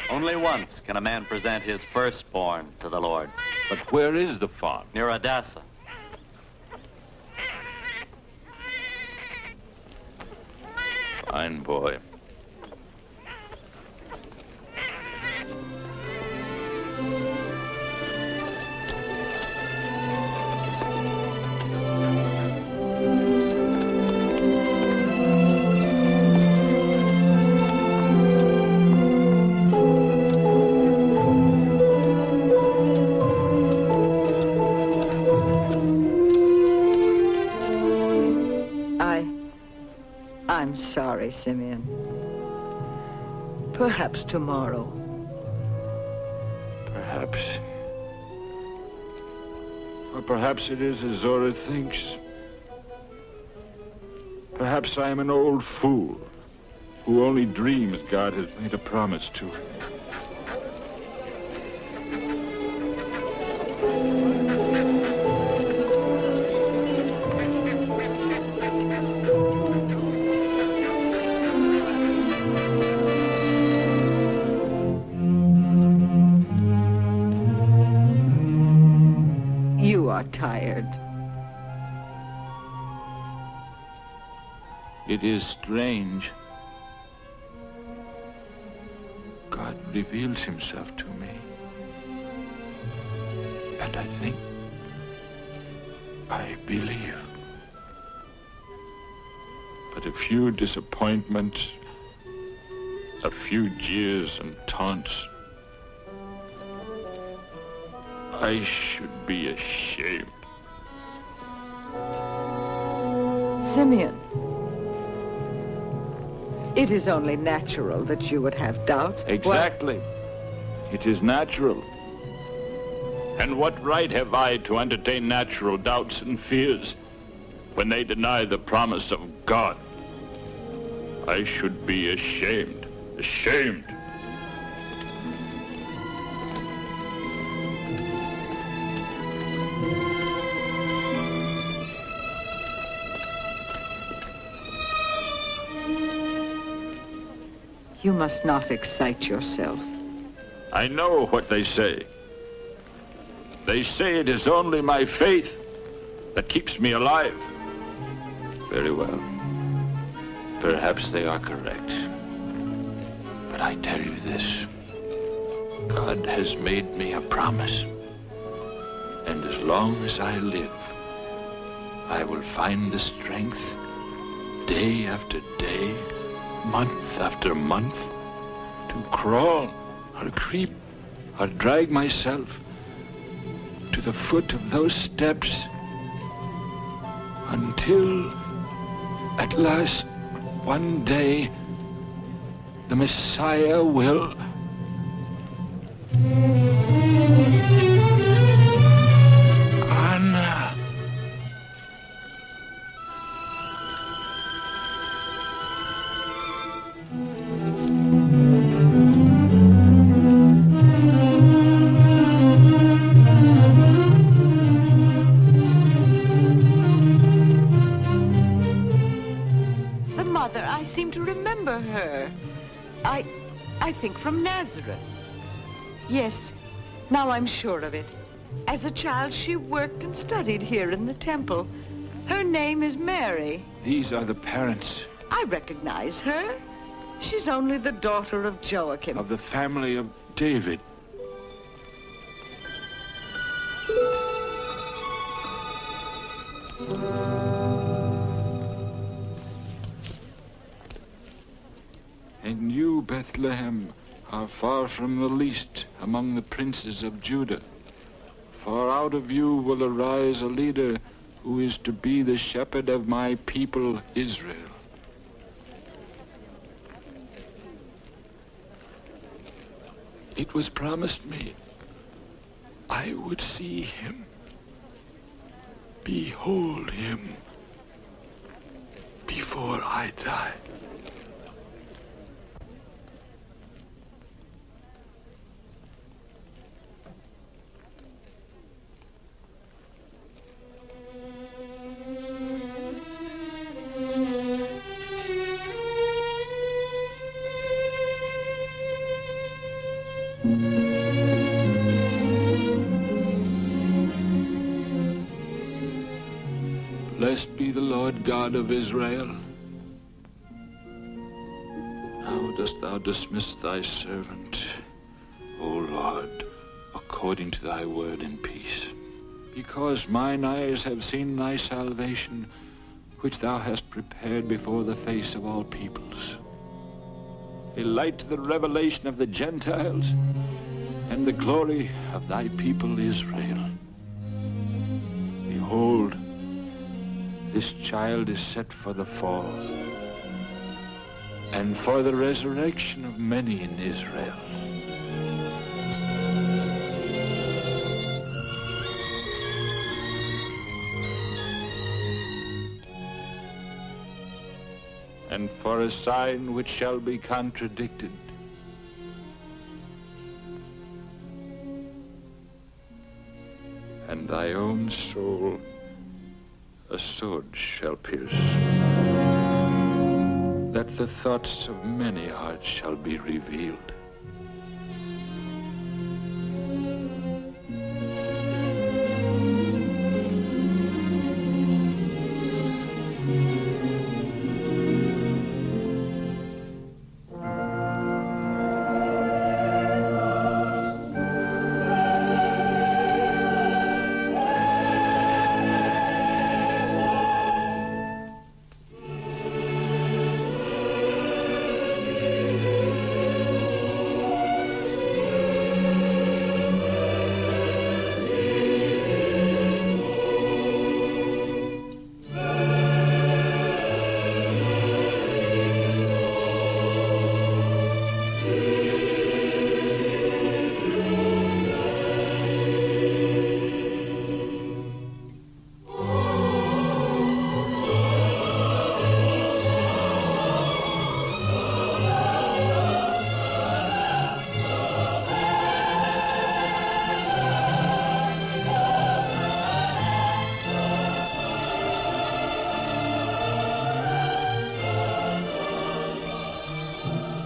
only once can a man present his firstborn to the Lord. But where is the farm? Near Adassa. Fine boy. Simeon. Perhaps tomorrow. Perhaps. Or perhaps it is as Zora thinks. Perhaps I am an old fool who only dreams God has made a promise to. Tired. It is strange. God reveals himself to me. And I think I believe. But a few disappointments, a few jeers and taunts, I should be ashamed. Simeon, it is only natural that you would have doubts. Exactly. Well, it is natural. And what right have I to entertain natural doubts and fears when they deny the promise of God? I should be ashamed. Ashamed. You must not excite yourself. I know what they say. They say it is only my faith that keeps me alive. Very well. Perhaps they are correct. But I tell you this. God has made me a promise. And as long as I live, I will find the strength day after day, month after month, to crawl or creep or drag myself to the foot of those steps until at last one day the Messiah will Anna. Mother, I seem to remember her. I think from Nazareth. Yes, now I'm sure of it. As a child, she worked and studied here in the temple. Her name is Mary. These are the parents. I recognize her. She's only the daughter of Joachim. Of the family of David. And you, Bethlehem, are far from the least among the princes of Judah. For out of you will arise a leader who is to be the shepherd of my people Israel. It was promised me I would see him, behold him, before I die. Blessed be the Lord God of Israel. How dost thou dismiss thy servant, O Lord, according to thy word in peace? Because mine eyes have seen thy salvation, which thou hast prepared before the face of all peoples. A light to the revelation of the Gentiles, and the glory of thy people Israel. Behold, this child is set for the fall and for the resurrection of many in Israel. And for a sign which shall be contradicted. And thy own soul a sword shall pierce, that the thoughts of many hearts shall be revealed.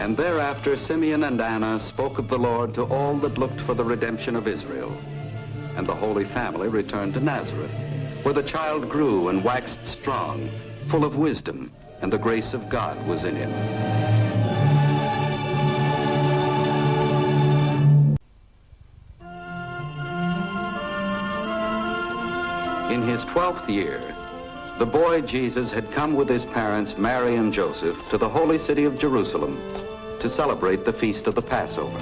And thereafter Simeon and Anna spoke of the Lord to all that looked for the redemption of Israel. And the Holy Family returned to Nazareth, where the child grew and waxed strong, full of wisdom, and the grace of God was in him. In his 12th year, the boy Jesus had come with his parents, Mary and Joseph, to the holy city of Jerusalem to celebrate the feast of the Passover.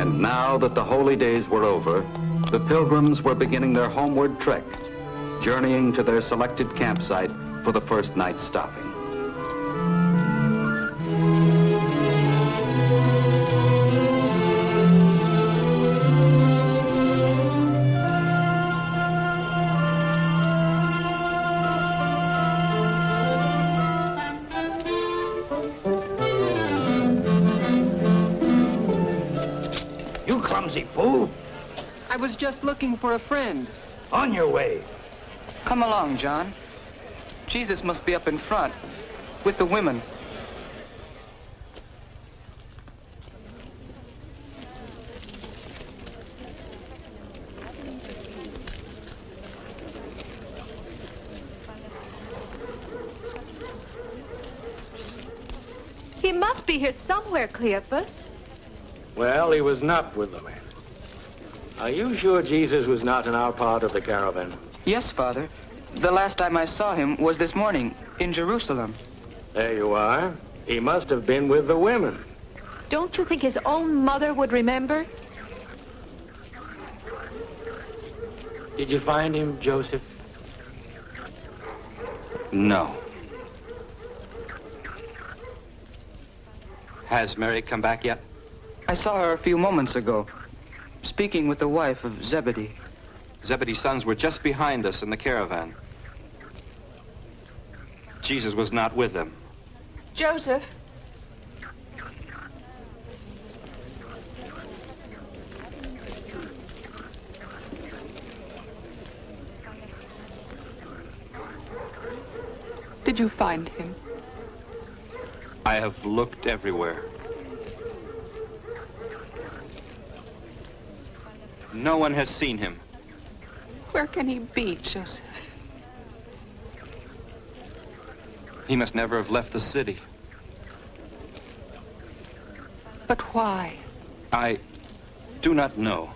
And now that the holy days were over, the pilgrims were beginning their homeward trek, journeying to their selected campsite for the first night's stopping. nosy fool. I was just looking for a friend. On your way. Come along, John. Jesus must be up in front with the women. He must be here somewhere, Cleophas. Well, he was not with them. Are you sure Jesus was not in our part of the caravan? Yes, Father. The last time I saw him was this morning in Jerusalem. There you are. He must have been with the women. Don't you think his own mother would remember? Did you find him, Joseph? No. Has Mary come back yet? I saw her a few moments ago, speaking with the wife of Zebedee. Zebedee's sons were just behind us in the caravan. Jesus was not with them. Joseph. Did you find him? I have looked everywhere. No one has seen him. Where can he be, Joseph? He must never have left the city. But why? I do not know.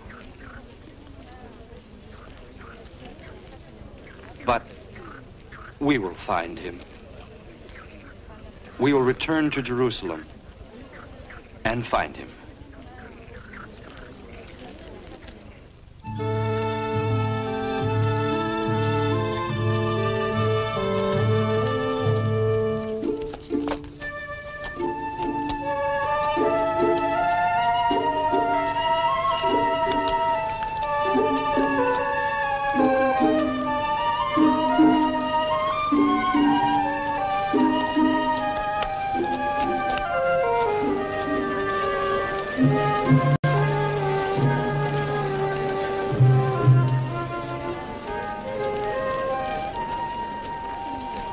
But we will find him. We will return to Jerusalem and find him.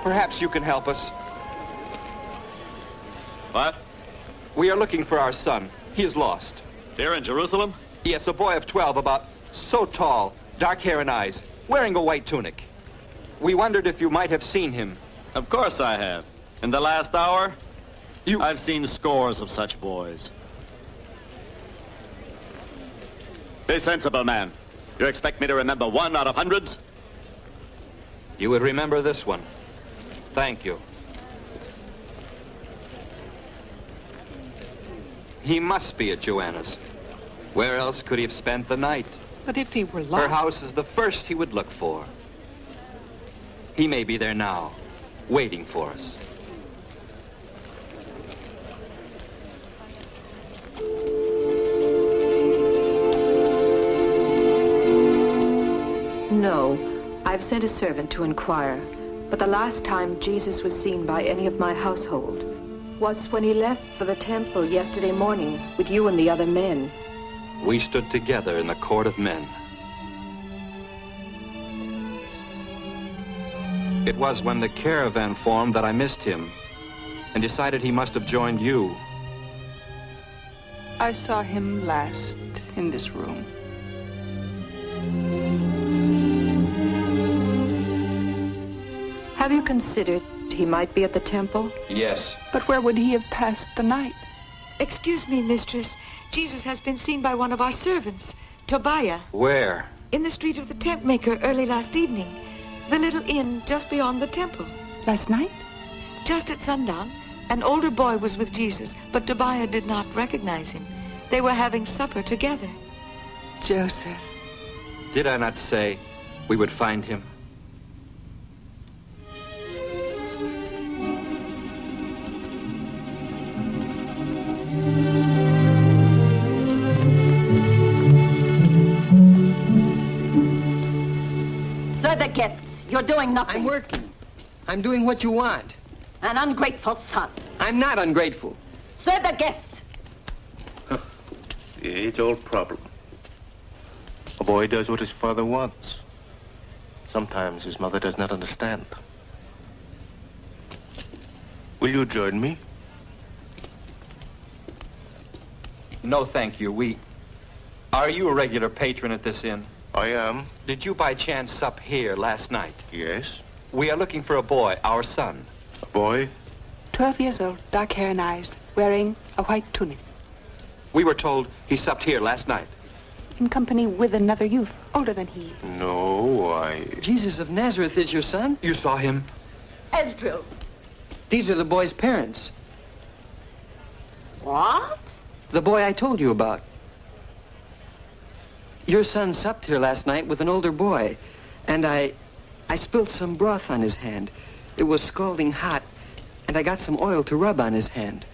Perhaps you can help us. What? We are looking for our son. He is lost. Here in Jerusalem? Yes, a boy of 12, about so tall, dark hair and eyes, wearing a white tunic. We wondered if you might have seen him. Of course I have. In the last hour, I've seen scores of such boys. Be sensible, man. You expect me to remember one out of hundreds? You would remember this one. Thank you. He must be at Joanna's. Where else could he have spent the night? But if he were lost... Her house is the first he would look for. He may be there now, waiting for us. No, I've sent a servant to inquire. But the last time Jesus was seen by any of my household was when he left for the temple yesterday morning with you and the other men. We stood together in the court of men. It was when the caravan formed that I missed him and decided he must have joined you. I saw him last in this room. Have you considered he might be at the temple? Yes. But where would he have passed the night? Excuse me, mistress. Jesus has been seen by one of our servants, Tobiah. Where? In the street of the tent maker early last evening. The little inn just beyond the temple. Last night? Just at sundown, an older boy was with Jesus, but Tobiah did not recognize him. They were having supper together. Joseph. Did I not say we would find him? You're doing nothing. I'm working. I'm doing what you want. An ungrateful son. I'm not ungrateful. Serve the guests. Huh. The age-old problem. A boy does what his father wants. Sometimes his mother does not understand. Will you join me? No, thank you. Are you a regular patron at this inn? I am. Did you by chance sup here last night? Yes. We are looking for a boy, our son. A boy? 12 years old, dark hair and eyes, wearing a white tunic. We were told he supped here last night. In company with another youth, older than he. No, Jesus of Nazareth is your son? You saw him? Ezra. These are the boy's parents. What? The boy I told you about. Your son supped here last night with an older boy, and I spilled some broth on his hand. It was scalding hot, and I got some oil to rub on his hand.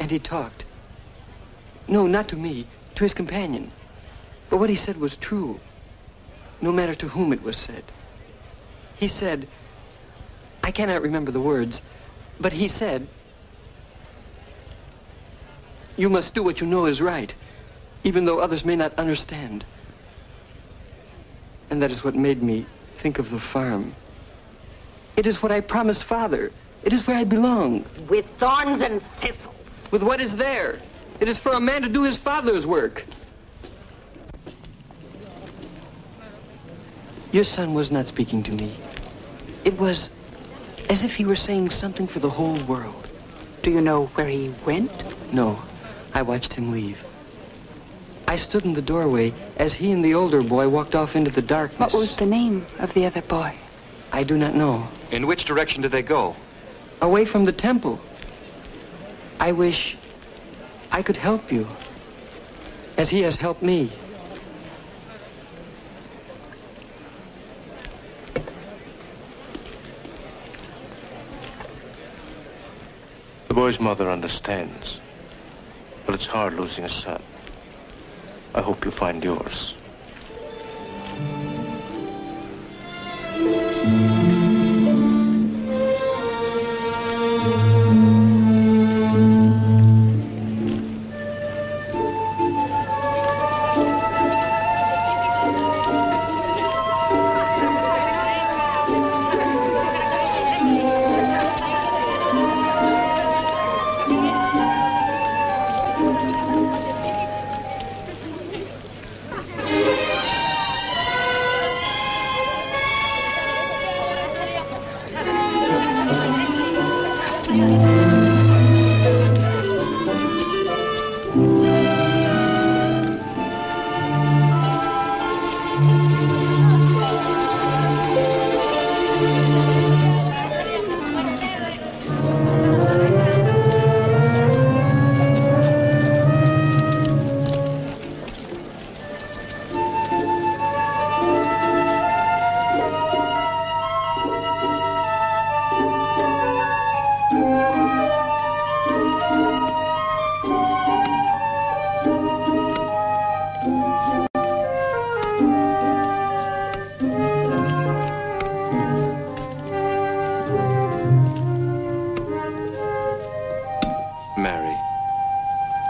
And he talked. No, not to me, to his companion. But what he said was true, no matter to whom it was said. He said, I cannot remember the words, but he said, you must do what you know is right, even though others may not understand. And that is what made me think of the farm. It is what I promised Father. It is where I belong. With thorns and thistles. With what is there. It is for a man to do his father's work. Your son was not speaking to me. It was as if he were saying something for the whole world. Do you know where he went? No, I watched him leave. I stood in the doorway as he and the older boy walked off into the darkness. What was the name of the other boy? I do not know. In which direction did they go? Away from the temple. I wish I could help you, as he has helped me. The boy's mother understands, but it's hard losing a son. I hope you find yours.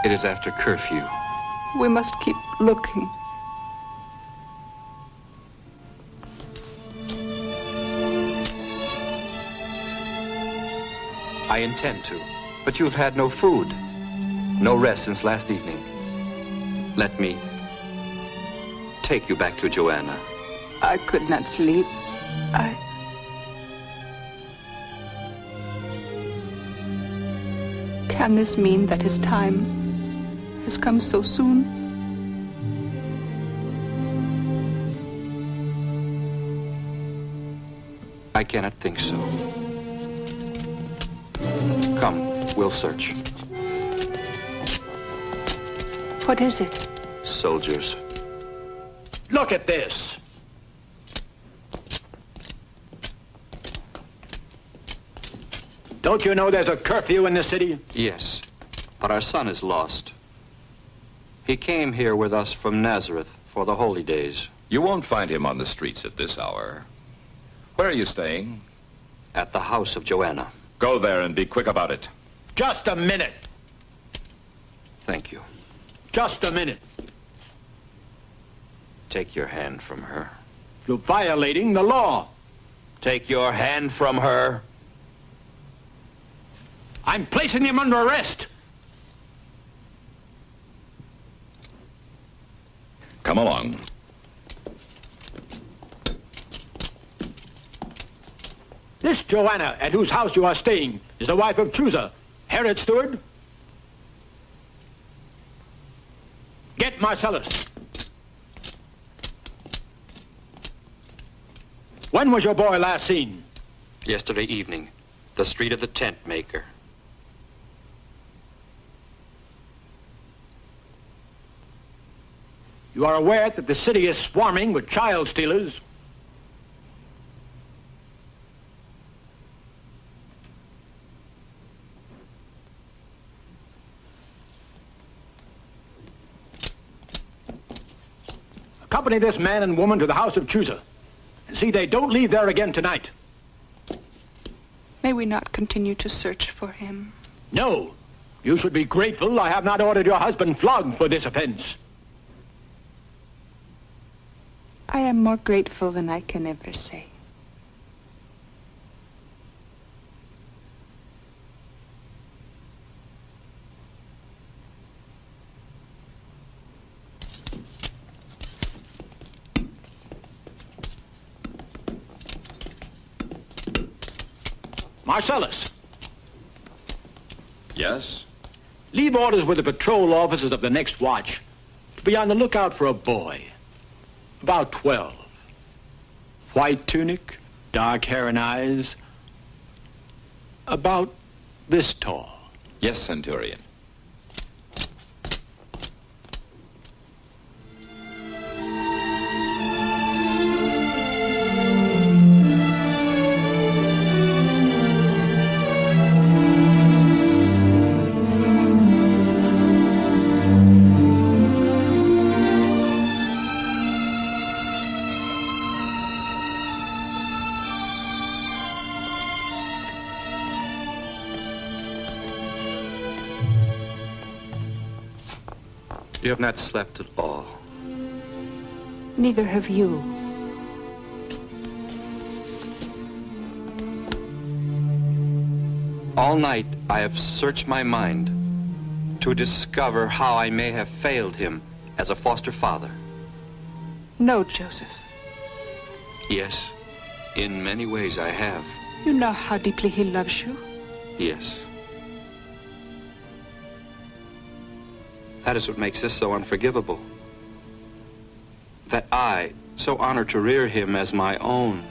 It is after curfew. We must keep looking. I intend to, but you've had no food, no rest since last evening. Let me take you back to Joanna. I could not sleep. Can this mean that his time has come so soon? I cannot think so. Come, we'll search. What is it? Soldiers. Look at this! Don't you know there's a curfew in the city? Yes, but our son is lost. He came here with us from Nazareth for the holy days. You won't find him on the streets at this hour. Where are you staying? At the house of Joanna. Go there and be quick about it. Just a minute. Thank you. Just a minute. Take your hand from her. You're violating the law. Take your hand from her. I'm placing him under arrest. Come along. This Joanna, at whose house you are staying, is the wife of Chusa, Herod's steward. Get Marcellus. When was your boy last seen? Yesterday evening, the street of the tent maker. You are aware that the city is swarming with child stealers. Accompany this man and woman to the house of Chusa. And see, they don't leave there again tonight. May we not continue to search for him? No. You should be grateful I have not ordered your husband flogged for this offense. I am more grateful than I can ever say. Marcellus. Yes? Leave orders with the patrol officers of the next watch to be on the lookout for a boy, about 12. White tunic, dark hair and eyes, about this tall. Yes, Centurion. You have not slept at all. Neither have you. All night I have searched my mind to discover how I may have failed him as a foster father. No, Joseph. Yes, in many ways I have. You know how deeply he loves you. Yes. That is what makes this so unforgivable. That I, so honored to rear him as my own,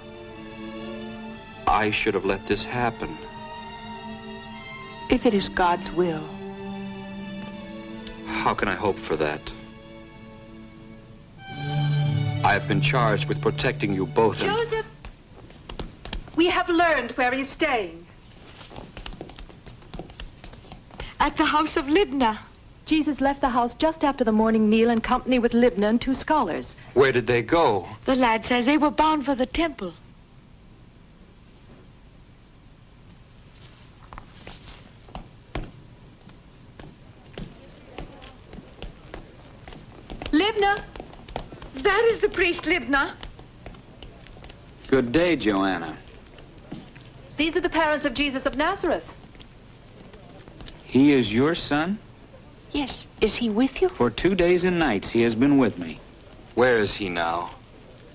I should have let this happen. If it is God's will. How can I hope for that? I have been charged with protecting you both. Joseph, we have learned where he is staying. At the house of Libna. Jesus left the house just after the morning meal in company with Libna and two scholars. Where did they go? The lad says they were bound for the temple. Libna! That is the priest, Libna. Good day, Joanna. These are the parents of Jesus of Nazareth. He is your son? Yes. Is he with you? For 2 days and nights he has been with me. Where is he now?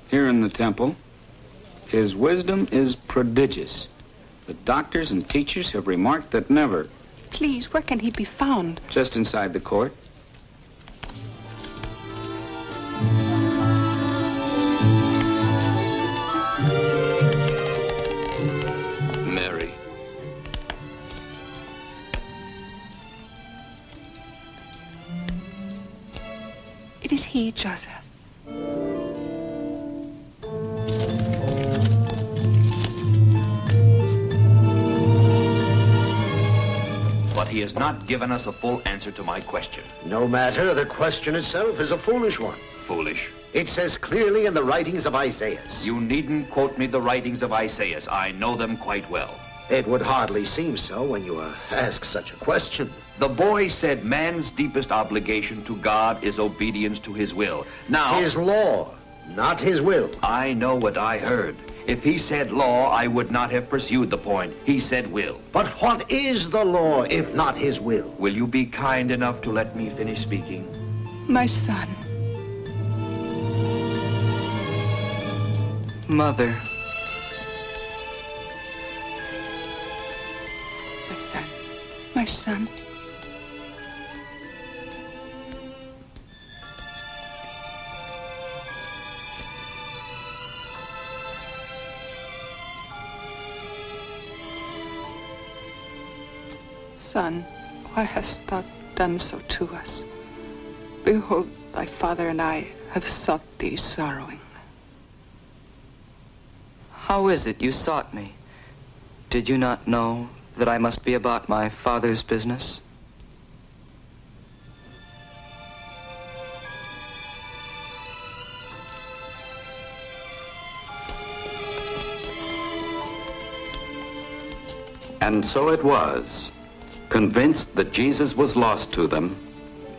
Here in the temple. His wisdom is prodigious. The doctors and teachers have remarked that never... Please, where can he be found? Just inside the court. It is he, Joseph. But he has not given us a full answer to my question. No matter, the question itself is a foolish one. Foolish? It says clearly in the writings of Isaiah. You needn't quote me the writings of Isaiah. I know them quite well. It would hardly seem so when you ask such a question. The boy said man's deepest obligation to God is obedience to his will. Now... His law. Not his will. I know what I heard. If he said law, I would not have pursued the point. He said will. But what is the law if not his will? Will you be kind enough to let me finish speaking? My son. Mother. My son. My son. Son, why hast thou done so to us? Behold, thy father and I have sought thee sorrowing. How is it you sought me? Did you not know that I must be about my father's business? And so it was. Convinced that Jesus was lost to them,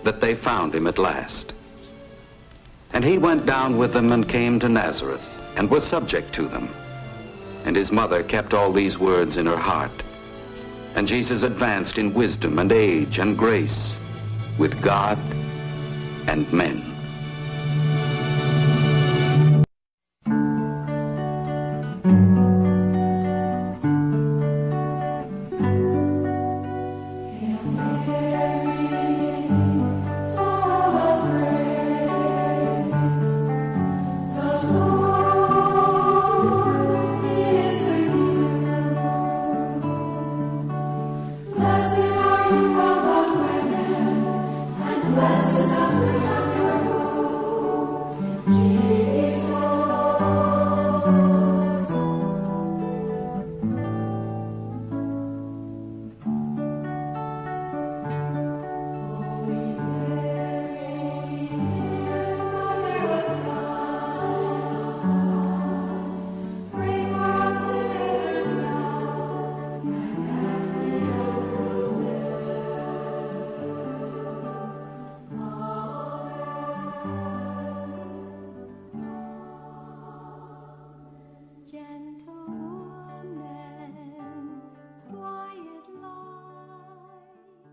that they found him at last. And he went down with them and came to Nazareth and was subject to them. And his mother kept all these words in her heart. And Jesus advanced in wisdom and age and grace with God and men.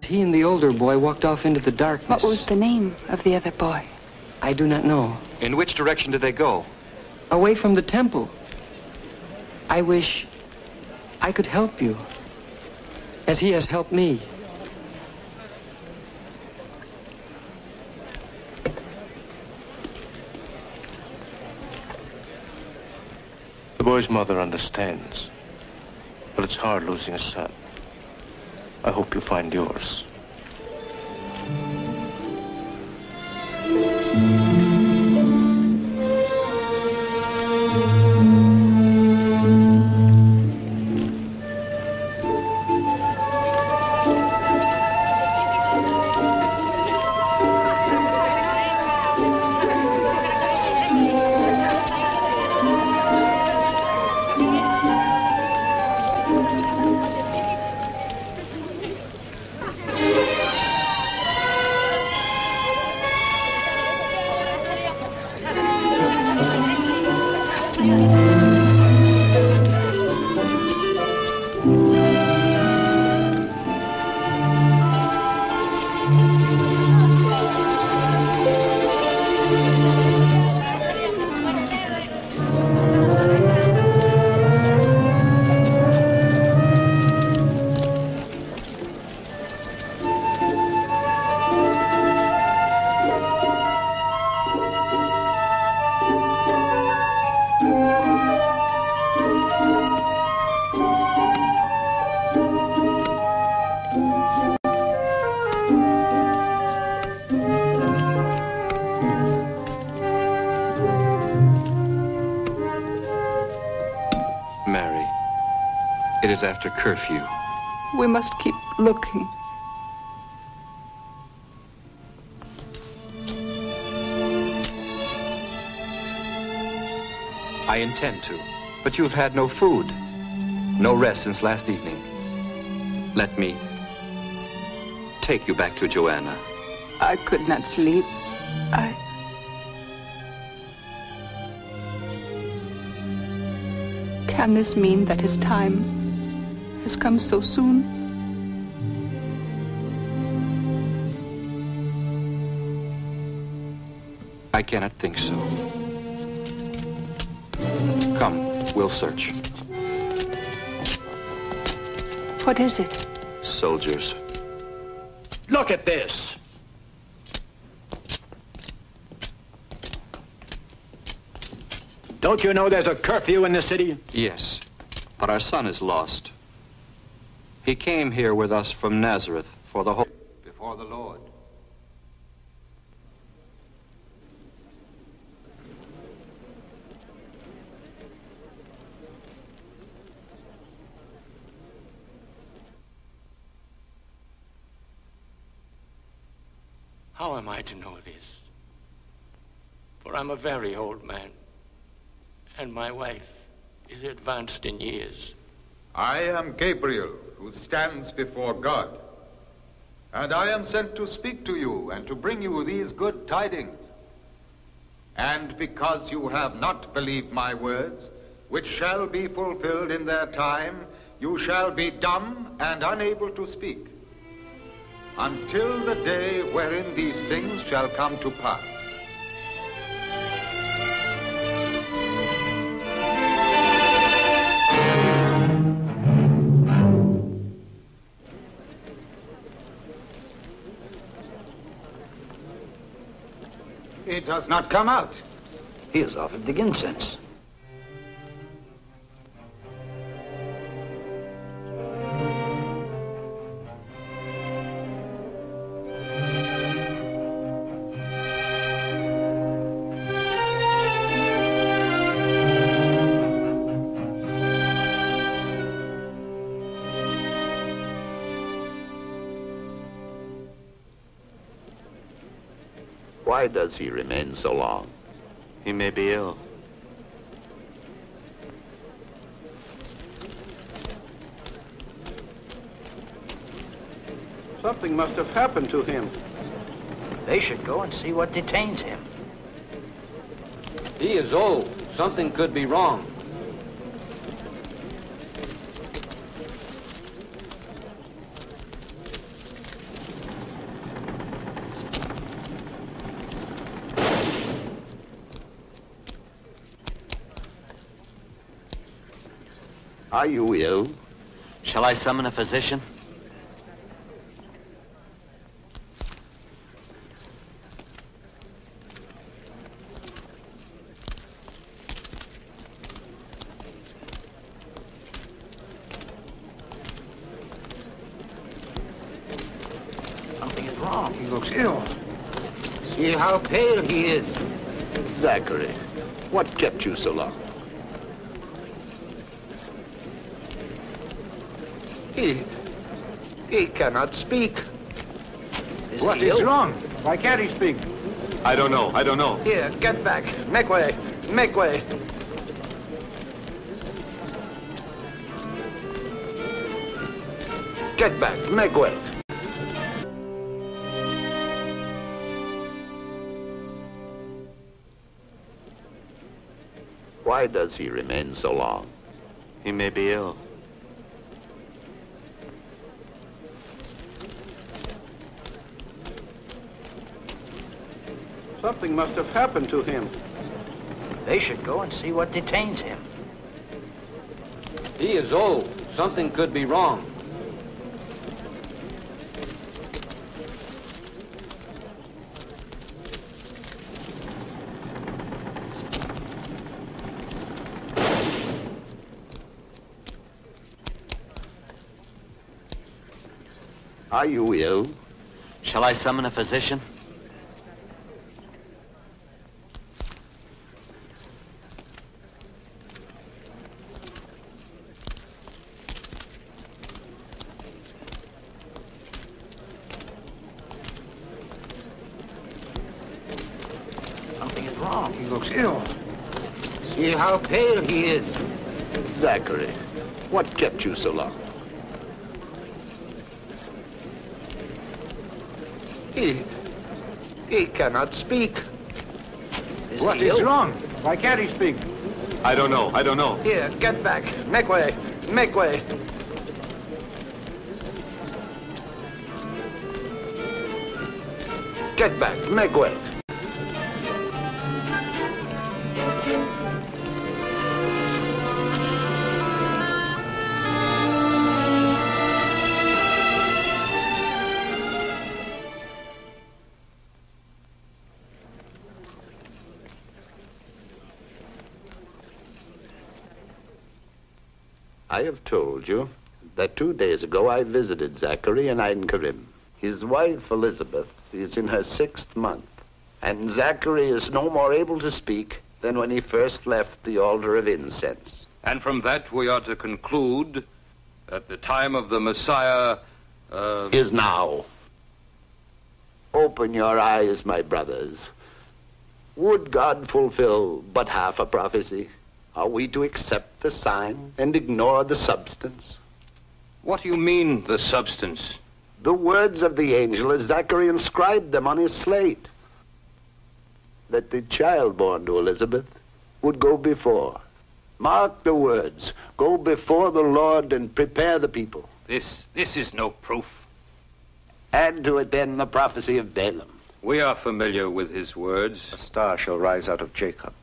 He and the older boy walked off into the darkness. What was the name of the other boy? I do not know. In which direction did they go? Away from the temple. I wish I could help you, as he has helped me. The boy's mother understands, but it's hard losing a son. I hope you find yours. It is after curfew. We must keep looking. I intend to, but you've had no food, no rest since last evening. Let me take you back to Joanna. I could not sleep. Can this mean that his time has come so soon? I cannot think so. Come, we'll search. What is it? Soldiers. Look at this! Don't you know there's a curfew in the city? Yes, but our son is lost. He came here with us from Nazareth for the hope before the Lord. How am I to know this? For I'm a very old man. And my wife is advanced in years. I am Gabriel, who stands before God. And I am sent to speak to you and to bring you these good tidings. And because you have not believed my words, which shall be fulfilled in their time, you shall be dumb and unable to speak, until the day wherein these things shall come to pass. It does not come out. He has offered the incense. Why does he remain so long? He may be ill. Something must have happened to him. They should go and see what detains him. He is old. Something could be wrong. Are you ill? Shall I summon a physician? Something is wrong. He looks ill. See how pale he is. Zachary, what kept you so long? He cannot speak. What is wrong? Why can't he speak? I don't know. Here, get back. Make way. Get back. Make way. Why does he remain so long? He may be ill. Something must have happened to him. They should go and see what detains him. He is old. Something could be wrong. Are you ill? Shall I summon a physician? How pale he is. Zachary, what kept you so long? He cannot speak. What is wrong? Why can't he speak? I don't know. Here, get back. Make way. Get back, make way. I have told you that 2 days ago I visited Zachary in Ein Karim. His wife, Elizabeth, is in her 6th month, and Zachary is no more able to speak than when he first left the altar of incense. And from that we are to conclude that the time of the Messiah is now. Open your eyes, my brothers. Would God fulfill but half a prophecy? Are we to accept the sign and ignore the substance? What do you mean, the substance? The words of the angel as Zachary inscribed them on his slate, that the child born to Elizabeth would go before. Mark the words, go before the Lord and prepare the people. This is no proof. Add to it then the prophecy of Balaam. We are familiar with his words. A star shall rise out of Jacob.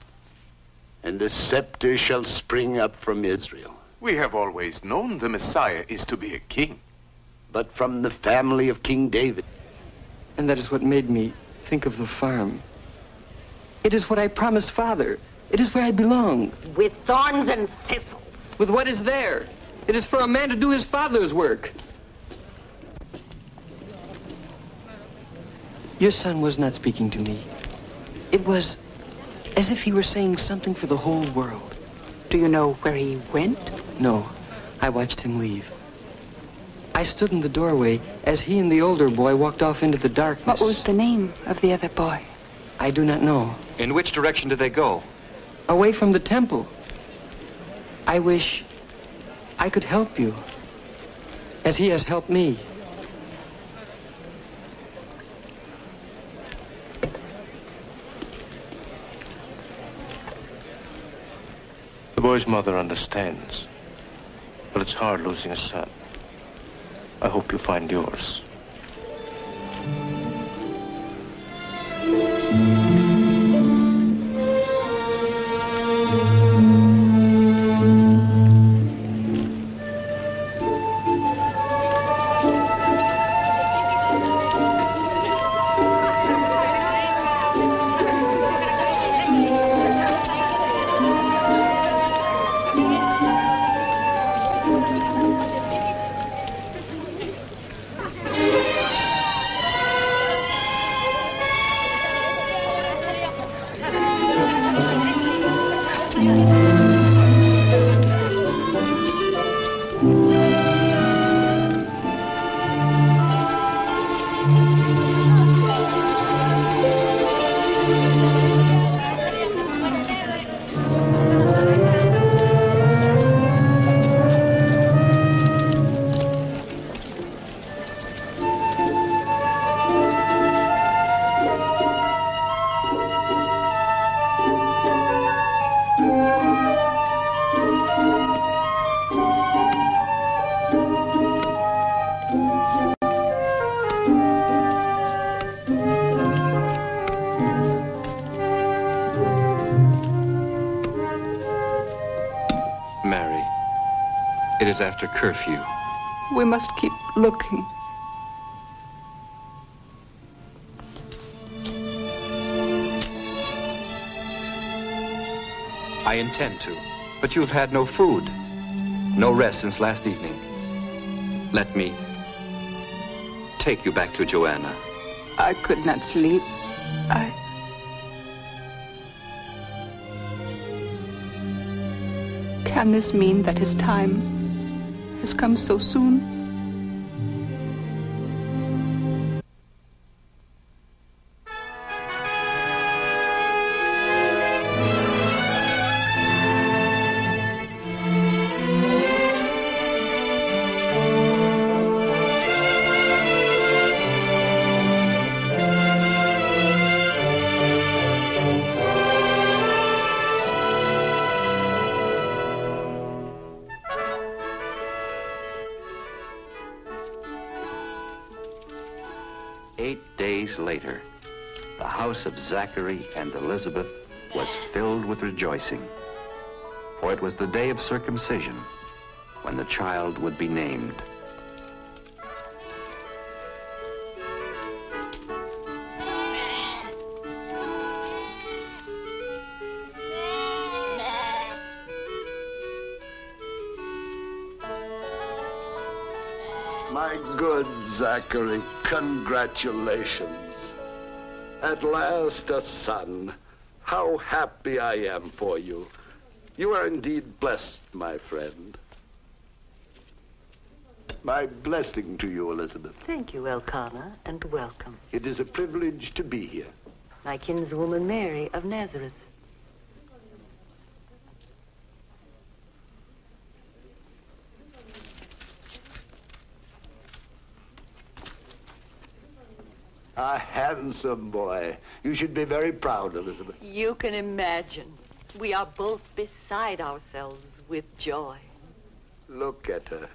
And a scepter shall spring up from Israel. We have always known the Messiah is to be a king. But from the family of King David. And that is what made me think of the farm. It is what I promised Father. It is where I belong. With thorns and thistles. With what is there. It is for a man to do his father's work. Your son was not speaking to me. It was as if he were saying something for the whole world. Do you know where he went? No, I watched him leave. I stood in the doorway as he and the older boy walked off into the darkness. What was the name of the other boy? I do not know. In which direction did they go? Away from the temple. I wish I could help you, as he has helped me. The boy's mother understands, but it's hard losing a son. I hope you find yours. After curfew. We must keep looking. I intend to, but you've had no food, no rest since last evening. Let me take you back to Joanna. I could not sleep. Can this mean that his time has come so soon? 8 days later, the house of Zachary and Elizabeth was filled with rejoicing, for it was the day of circumcision when the child would be named. My good Zachary, congratulations. At last a son. How happy I am for you. You are indeed blessed, my friend. My blessing to you, Elizabeth. Thank you, Elkanah, and welcome. It is a privilege to be here. My kinswoman Mary of Nazareth. A handsome boy. You should be very proud, Elizabeth. You can imagine. We are both beside ourselves with joy. Look at her.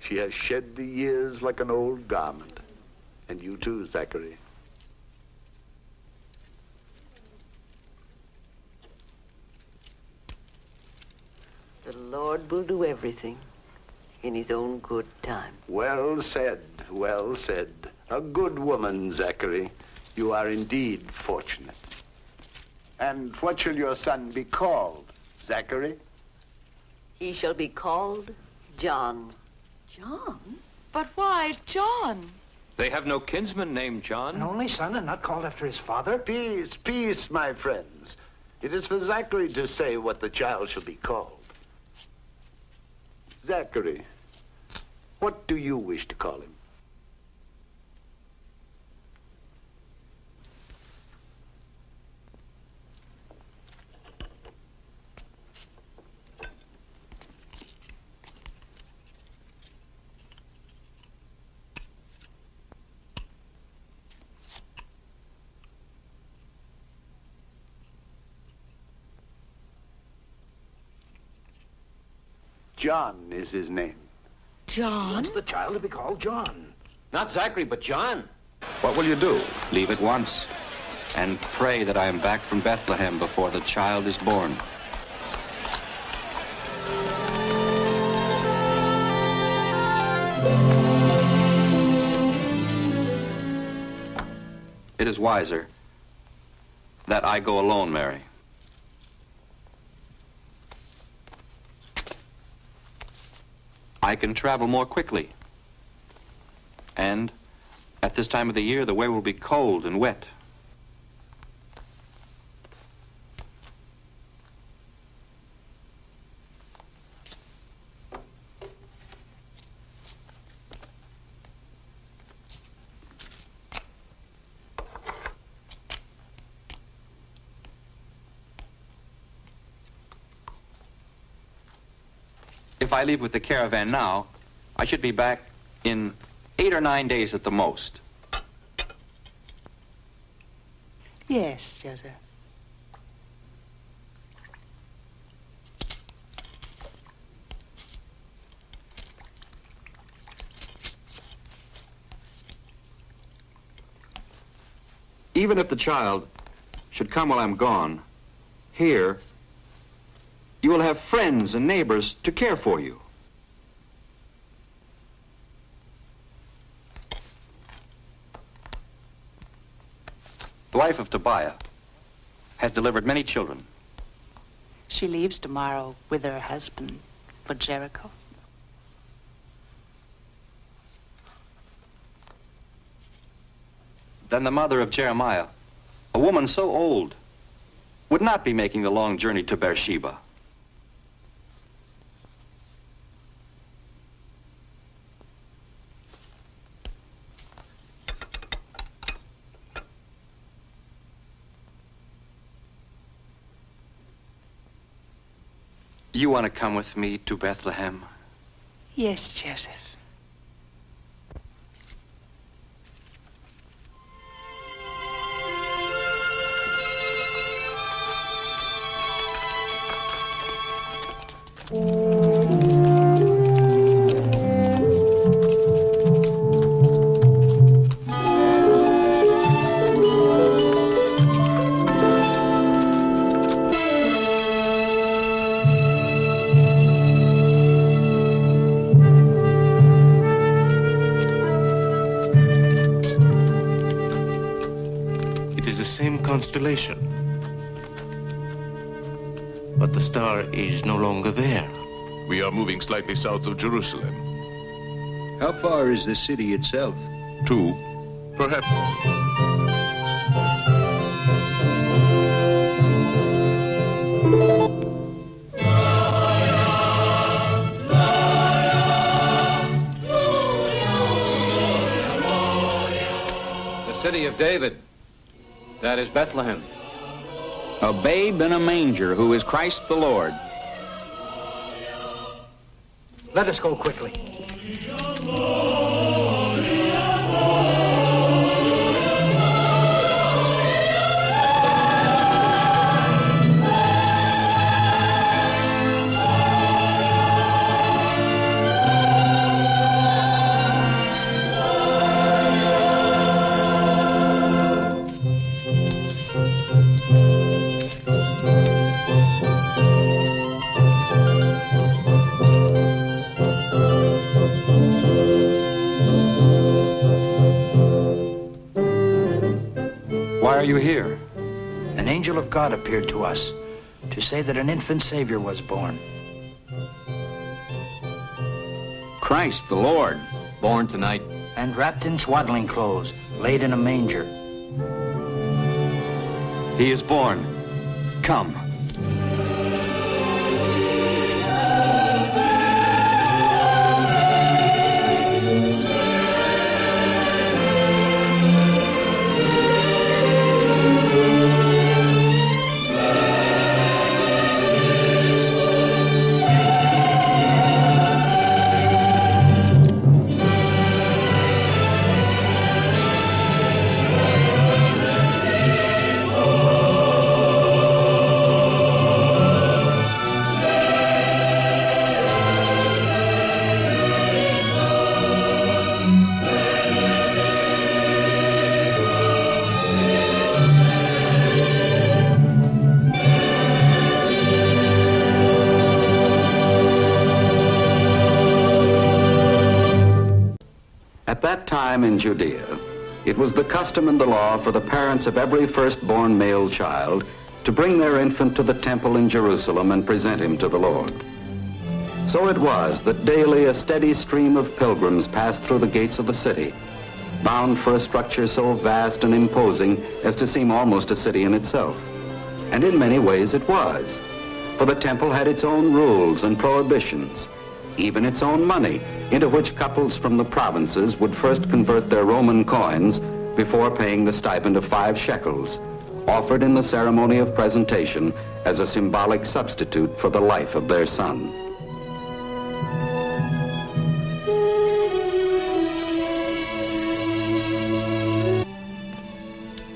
She has shed the years like an old garment. And you too, Zachary. The Lord will do everything in his own good time. Well said, well said. A good woman, Zachary. You are indeed fortunate. And what shall your son be called, Zachary? He shall be called John. John? But why John? They have no kinsman named John. An only son and not called after his father? Peace, peace, my friends. It is for Zachary to say what the child shall be called. Zachary, what do you wish to call him? John is his name. John? He wants the child to be called John. Not Zachary, but John. What will you do? Leave at once and pray that I am back from Bethlehem before the child is born. It is wiser that I go alone, Mary. I can travel more quickly. And at this time of the year, the way will be cold and wet. If I leave with the caravan now, I should be back in 8 or 9 days at the most. Yes, Joseph. Even if the child should come while I'm gone, here, you will have friends and neighbors to care for you. The wife of Tobiah has delivered many children. She leaves tomorrow with her husband for Jericho. Then the mother of Jeremiah, a woman so old, would not be making the long journey to Beersheba. You want to come with me to Bethlehem? Yes, Joseph. It is the same constellation, but the star is no longer there. We are moving slightly south of Jerusalem. How far is the city itself? 2, perhaps. The city of David, that is Bethlehem. A babe in a manger who is Christ the Lord. Let us go quickly. You here? An angel of God appeared to us to say that an infant Savior was born. Christ the Lord, born tonight. And wrapped in swaddling clothes, laid in a manger. He is born. Come. In Judea, it was the custom and the law for the parents of every firstborn male child to bring their infant to the temple in Jerusalem and present him to the Lord. So it was that daily a steady stream of pilgrims passed through the gates of the city, bound for a structure so vast and imposing as to seem almost a city in itself. And in many ways it was, for the temple had its own rules and prohibitions, even its own money, into which couples from the provinces would first convert their Roman coins before paying the stipend of 5 shekels, offered in the ceremony of presentation as a symbolic substitute for the life of their son.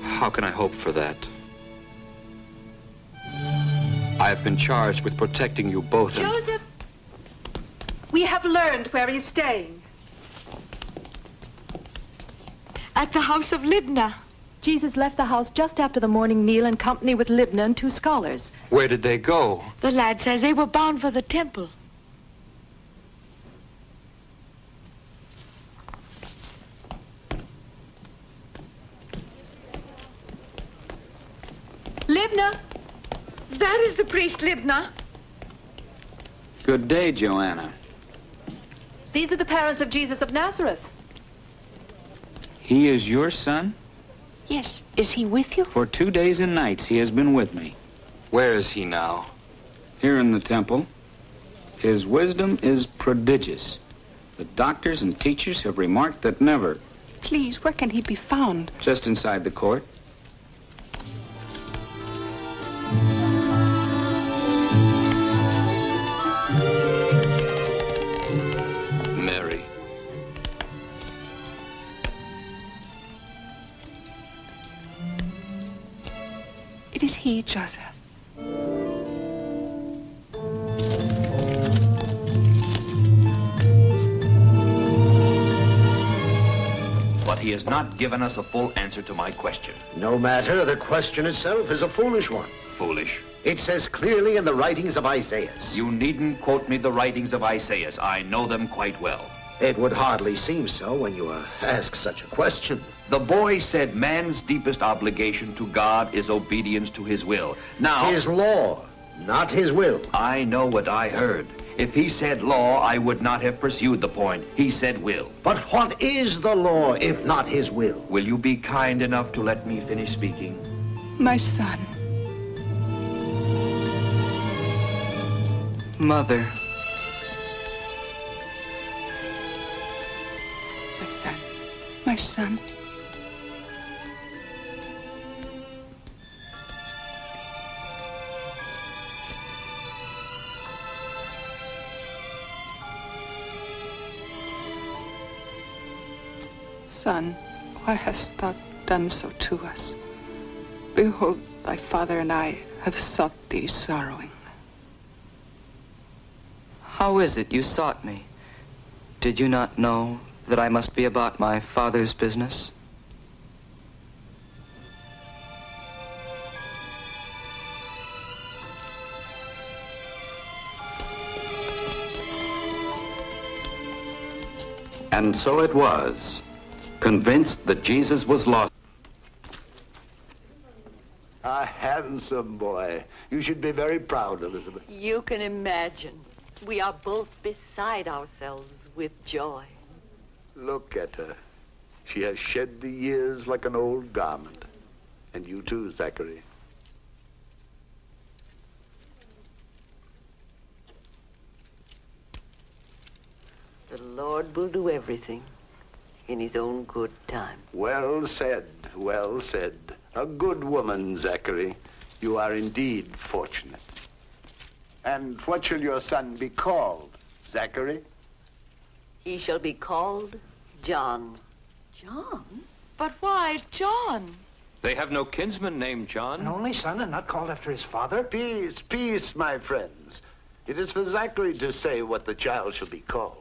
How can I hope for that? I have been charged with protecting you both. Joseph! We have learned where he's staying. At the house of Libna. Jesus left the house just after the morning meal in company with Libna and 2 scholars. Where did they go? The lad says they were bound for the temple. Libna! That is the priest, Libna. Good day, Joanna. These are the parents of Jesus of Nazareth. He is your son? Yes. Is he with you? For 2 days and nights he has been with me. Where is he now? Here in the temple. His wisdom is prodigious. The doctors and teachers have remarked that never... Please, where can he be found? Just inside the court. Is he, Joseph? But he has not given us a full answer to my question. No matter, the question itself is a foolish one. Foolish? It says clearly in the writings of Isaiah. You needn't quote me the writings of Isaiah. I know them quite well. It would hardly seem so when you ask such a question. The boy said man's deepest obligation to God is obedience to his will. Now... His law, not his will. I know what I heard. If he said law, I would not have pursued the point. He said will. But what is the law if not his will? Will you be kind enough to let me finish speaking? My son. Mother. My son. My son. Son, why hast thou done so to us? Behold, thy father and I have sought thee sorrowing. How is it you sought me? Did you not know that I must be about my father's business? And so it was. Convinced that Jesus was lost. A handsome boy. You should be very proud, Elizabeth. You can imagine. We are both beside ourselves with joy. Look at her. She has shed the years like an old garment. And you too, Zachary. The Lord will do everything in his own good time. Well said, well said. A good woman, Zachary. You are indeed fortunate. And what shall your son be called, Zachary? He shall be called John. John? But why John? They have no kinsman named John. An only son and not called after his father? Peace, peace, my friends. It is for Zachary to say what the child shall be called.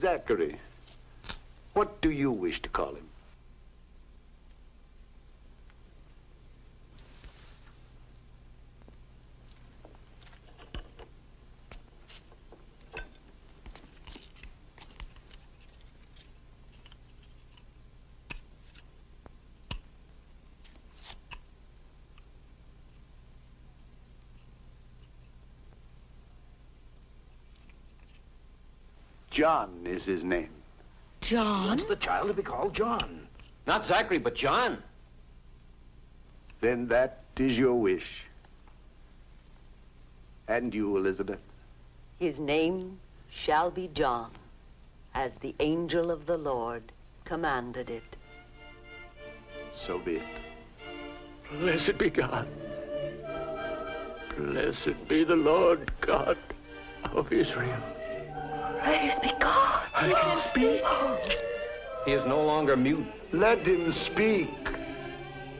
Zachary, what do you wish to call him? John is his name. John? He wants the child to be called John. Not Zachary, but John. Then that is your wish. And you, Elizabeth? His name shall be John, as the angel of the Lord commanded it. So be it. Blessed be God. Blessed be the Lord God of Israel. Praise be God. I can speak. He is no longer mute. Let him speak.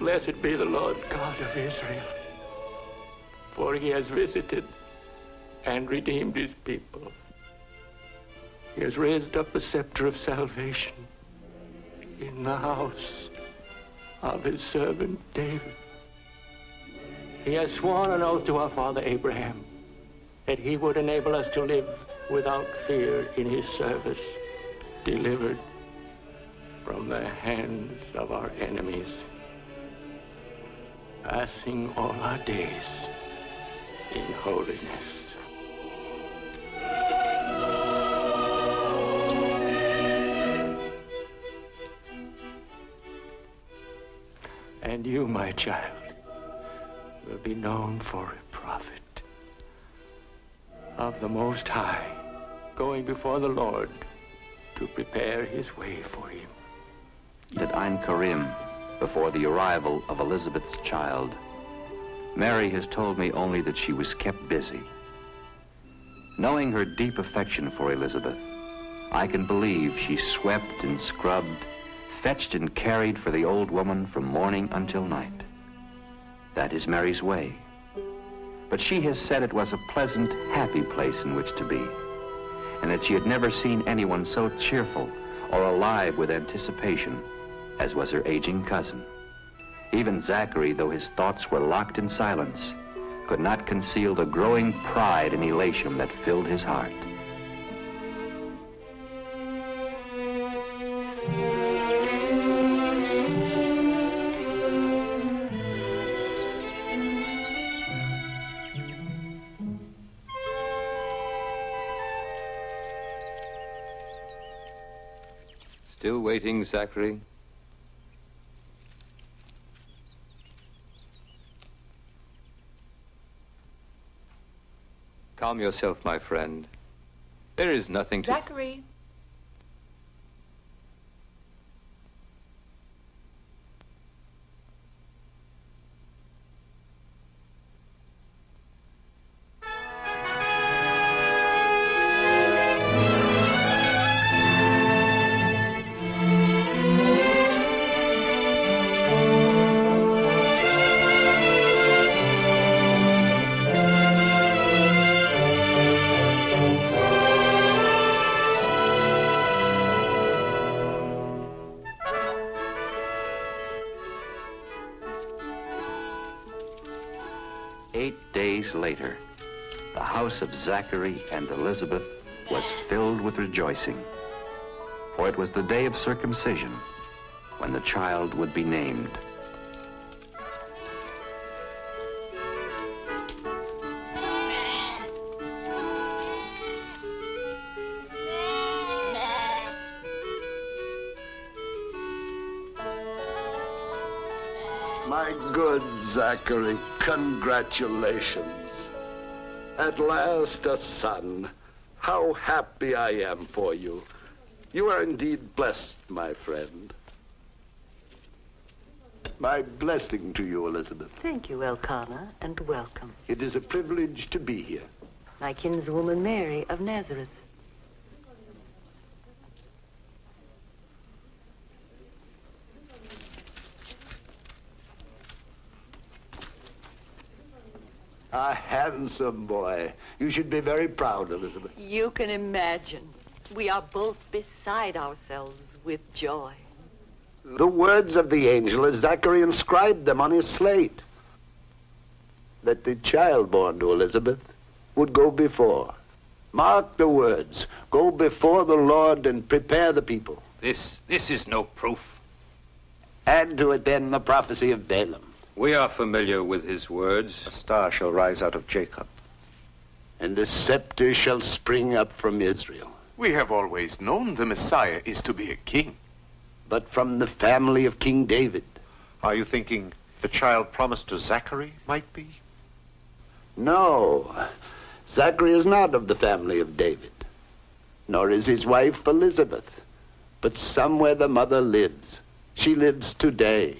Blessed be the Lord God of Israel, for he has visited and redeemed his people. He has raised up a scepter of salvation in the house of his servant David. He has sworn an oath to our father Abraham that he would enable us to live without fear in his service, delivered from the hands of our enemies, passing all our days in holiness. And you, my child, will be known for a prophet of the Most High, going before the Lord to prepare his way for him. At Ein Karim, before the arrival of Elizabeth's child, Mary has told me only that she was kept busy. Knowing her deep affection for Elizabeth, I can believe she swept and scrubbed, fetched and carried for the old woman from morning until night. That is Mary's way. But she has said it was a pleasant, happy place in which to be, and that she had never seen anyone so cheerful or alive with anticipation as was her aging cousin. Even Zachary, though his thoughts were locked in silence, could not conceal the growing pride and elation that filled his heart. Still waiting, Zachary? Calm yourself, my friend. There is nothing to... Zachary! Later, the house of Zachary and Elizabeth was filled with rejoicing, for it was the day of circumcision when the child would be named. My good Zachary, congratulations. At last a son. How happy I am for you. You are indeed blessed, my friend. My blessing to you, Elizabeth. Thank you, Elkanah, and welcome. It is a privilege to be here. My kinswoman Mary of Nazareth. A handsome boy. You should be very proud, Elizabeth. You can imagine. We are both beside ourselves with joy. The words of the angel as Zachary inscribed them on his slate. That the child born to Elizabeth would go before. Mark the words. Go before the Lord and prepare the people. This is no proof. Add to it then the prophecy of Balaam. We are familiar with his words. A star shall rise out of Jacob. And a scepter shall spring up from Israel. We have always known the Messiah is to be a king. But from the family of King David. Are you thinking the child promised to Zachary might be? No. Zachary is not of the family of David. Nor is his wife Elizabeth. But somewhere the mother lives. She lives today.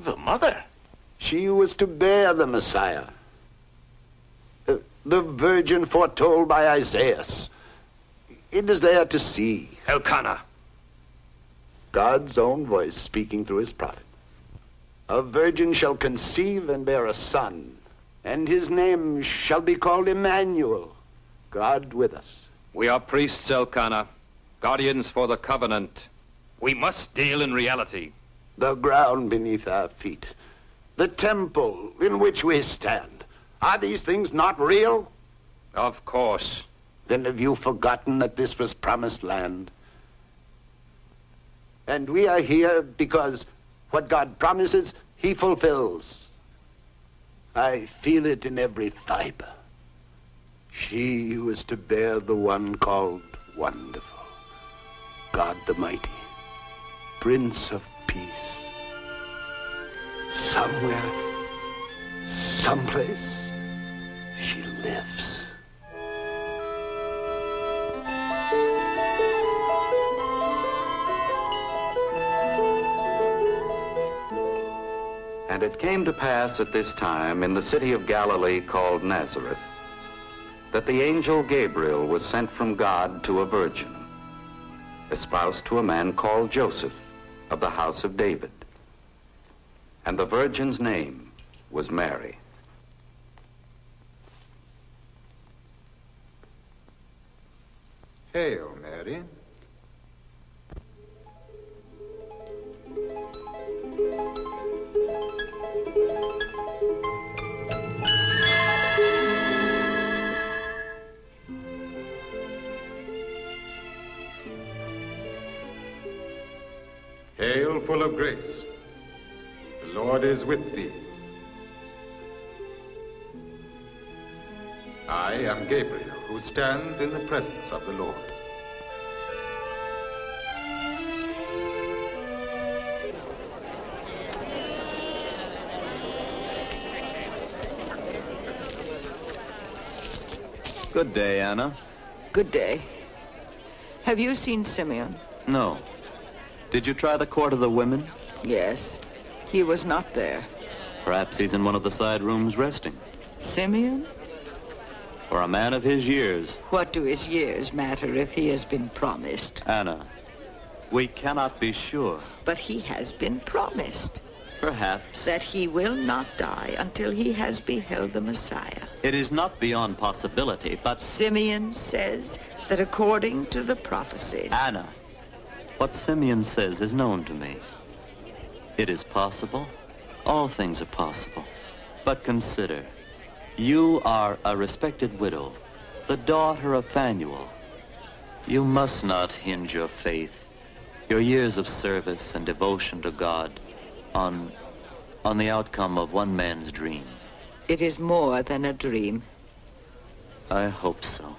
The mother? She who was to bear the Messiah, the virgin foretold by Isaiah. It is there to see. Elkanah. God's own voice speaking through his prophet. A virgin shall conceive and bear a son, and his name shall be called Emmanuel, God with us. We are priests, Elkanah, guardians for the covenant. We must deal in reality. The ground beneath our feet. The temple in which we stand. Are these things not real? Of course. Then have you forgotten that this was promised land? And we are here because what God promises, he fulfills. I feel it in every fiber. She who is to bear the one called Wonderful, God the Mighty, Prince of Peace. Somewhere, someplace, she lives. And it came to pass at this time in the city of Galilee called Nazareth, that the angel Gabriel was sent from God to a virgin, espoused to a man called Joseph of the house of David. And the virgin's name was Mary. Hail, Mary. Hail, full of grace. The Lord is with thee. I am Gabriel, who stands in the presence of the Lord. Good day, Anna. Good day. Have you seen Simeon? No. Did you try the court of the women? Yes. He was not there. Perhaps he's in one of the side rooms resting. Simeon? For a man of his years. What do his years matter if he has been promised? Anna, we cannot be sure. But he has been promised. Perhaps. That he will not die until he has beheld the Messiah. It is not beyond possibility, but... Simeon says that according to the prophecies... Anna, what Simeon says is known to me. It is possible. All things are possible. But consider, you are a respected widow, the daughter of Phanuel. You must not hinge your faith, your years of service and devotion to God on the outcome of one man's dream. It is more than a dream. I hope so.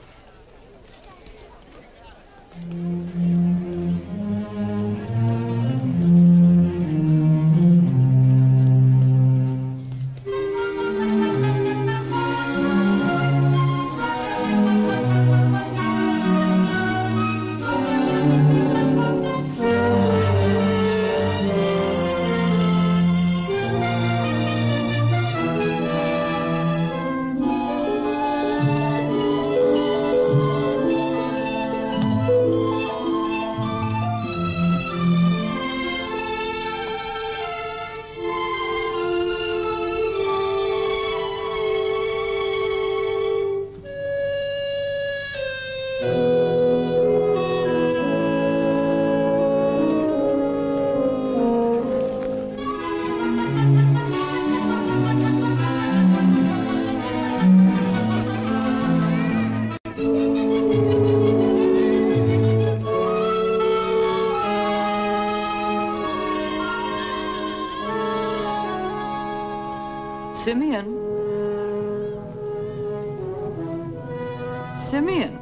Simeon.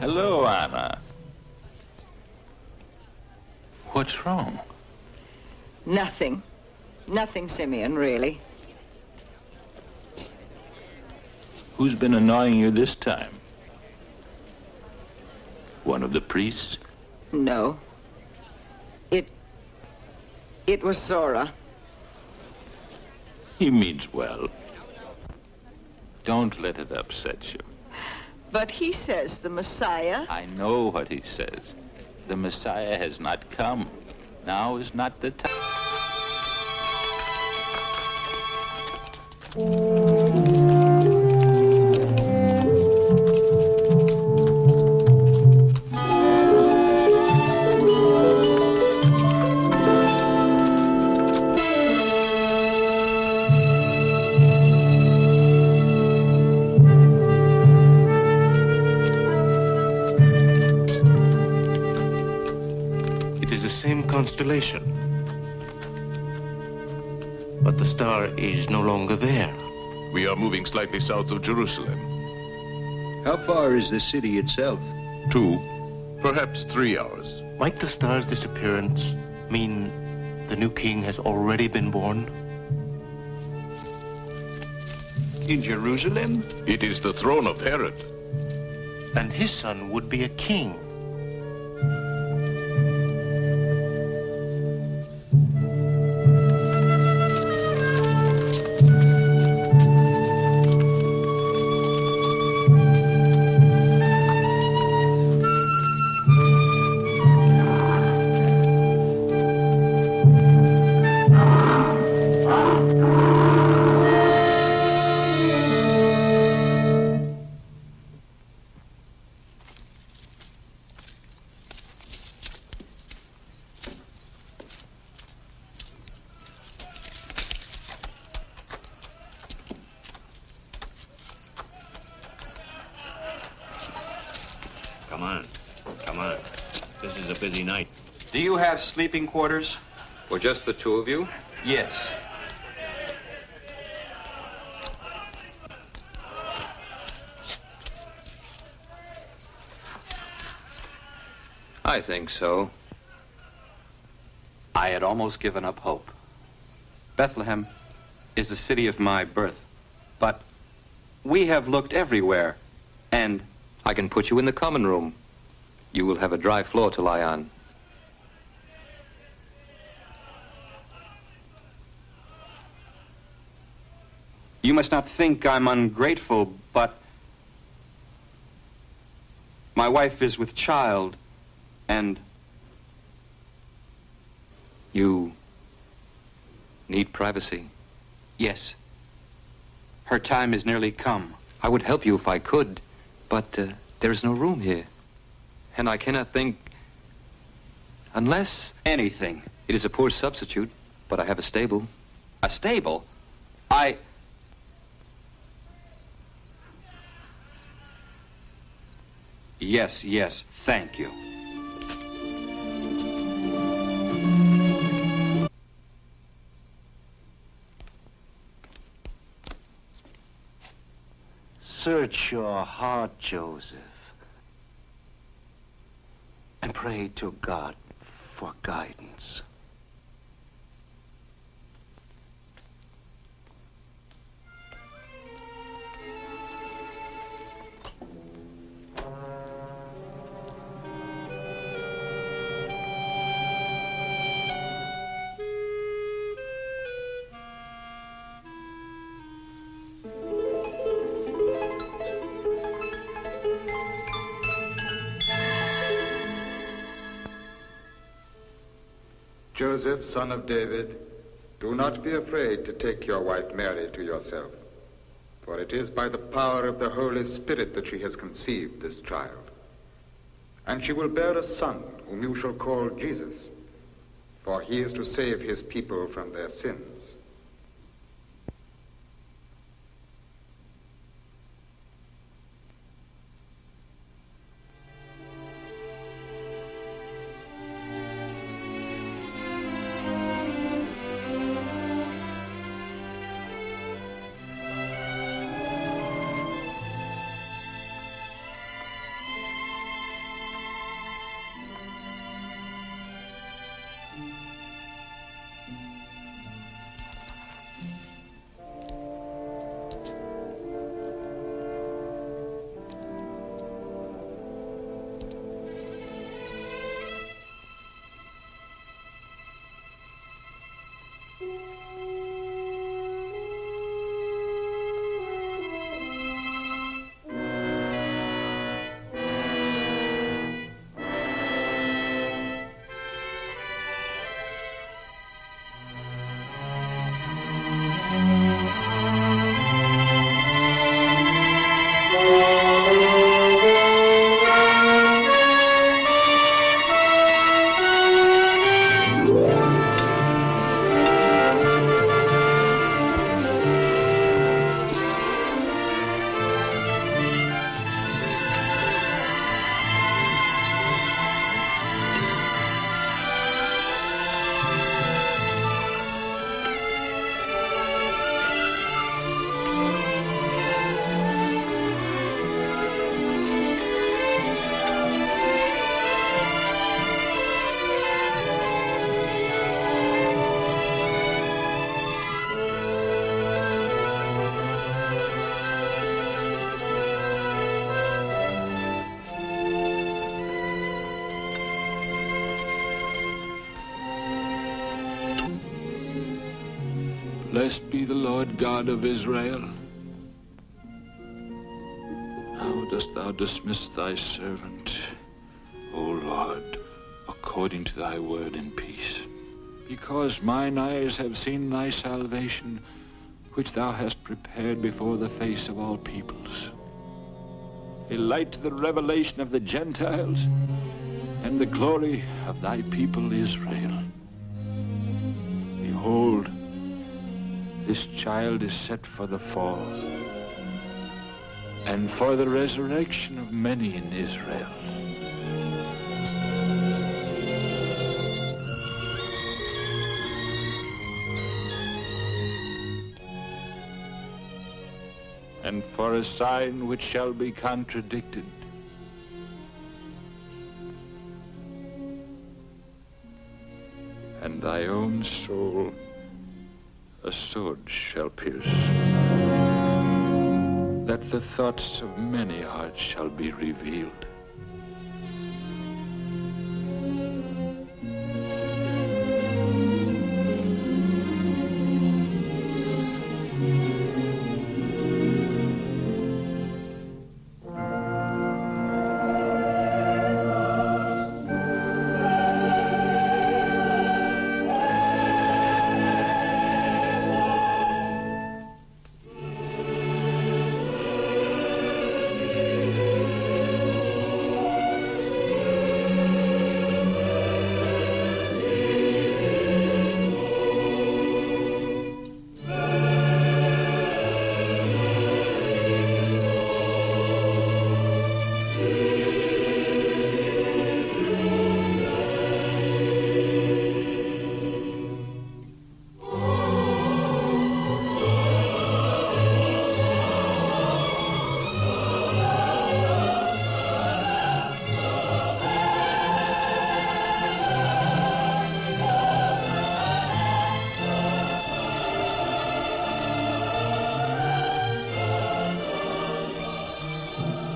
Hello, Anna. What's wrong? Nothing. Nothing, Simeon, really. Who's been annoying you this time? One of the priests? No. It was Zora. He means well. Don't let it upset you. But he says the Messiah... I know what he says. The Messiah has not come. Now is not the time. Constellation. But the star is no longer there. We are moving slightly south of Jerusalem. How far is the city itself? 2, perhaps 3 hours. Might the star's disappearance mean the new king has already been born? In Jerusalem? It is the throne of Herod. And his son would be a king. Come on. This is a busy night. Do you have sleeping quarters? Or just the two of you? Yes. I think so. I had almost given up hope. Bethlehem is the city of my birth, but we have looked everywhere. And I can put you in the common room. You will have a dry floor to lie on. You must not think I'm ungrateful, but my wife is with child, and you need privacy. Yes. Her time is nearly come. I would help you if I could, but there is no room here. And I cannot think, unless... Anything. It is a poor substitute, but I have a stable. A stable? Yes, yes, thank you. Search your heart, Joseph, and pray to God for guidance. Joseph, son of David, do not be afraid to take your wife Mary to yourself, for it is by the power of the Holy Spirit that she has conceived this child. And she will bear a son, whom you shall call Jesus, for he is to save his people from their sins. Blessed be the Lord God of Israel. How dost thou dismiss thy servant, O Lord, according to thy word in peace? Because mine eyes have seen thy salvation, which thou hast prepared before the face of all peoples. A light to the revelation of the Gentiles, and the glory of thy people Israel. Behold, this child is set for the fall and for the resurrection of many in Israel. And for a sign which shall be contradicted, and thy own soul a sword shall pierce. that the thoughts of many hearts shall be revealed.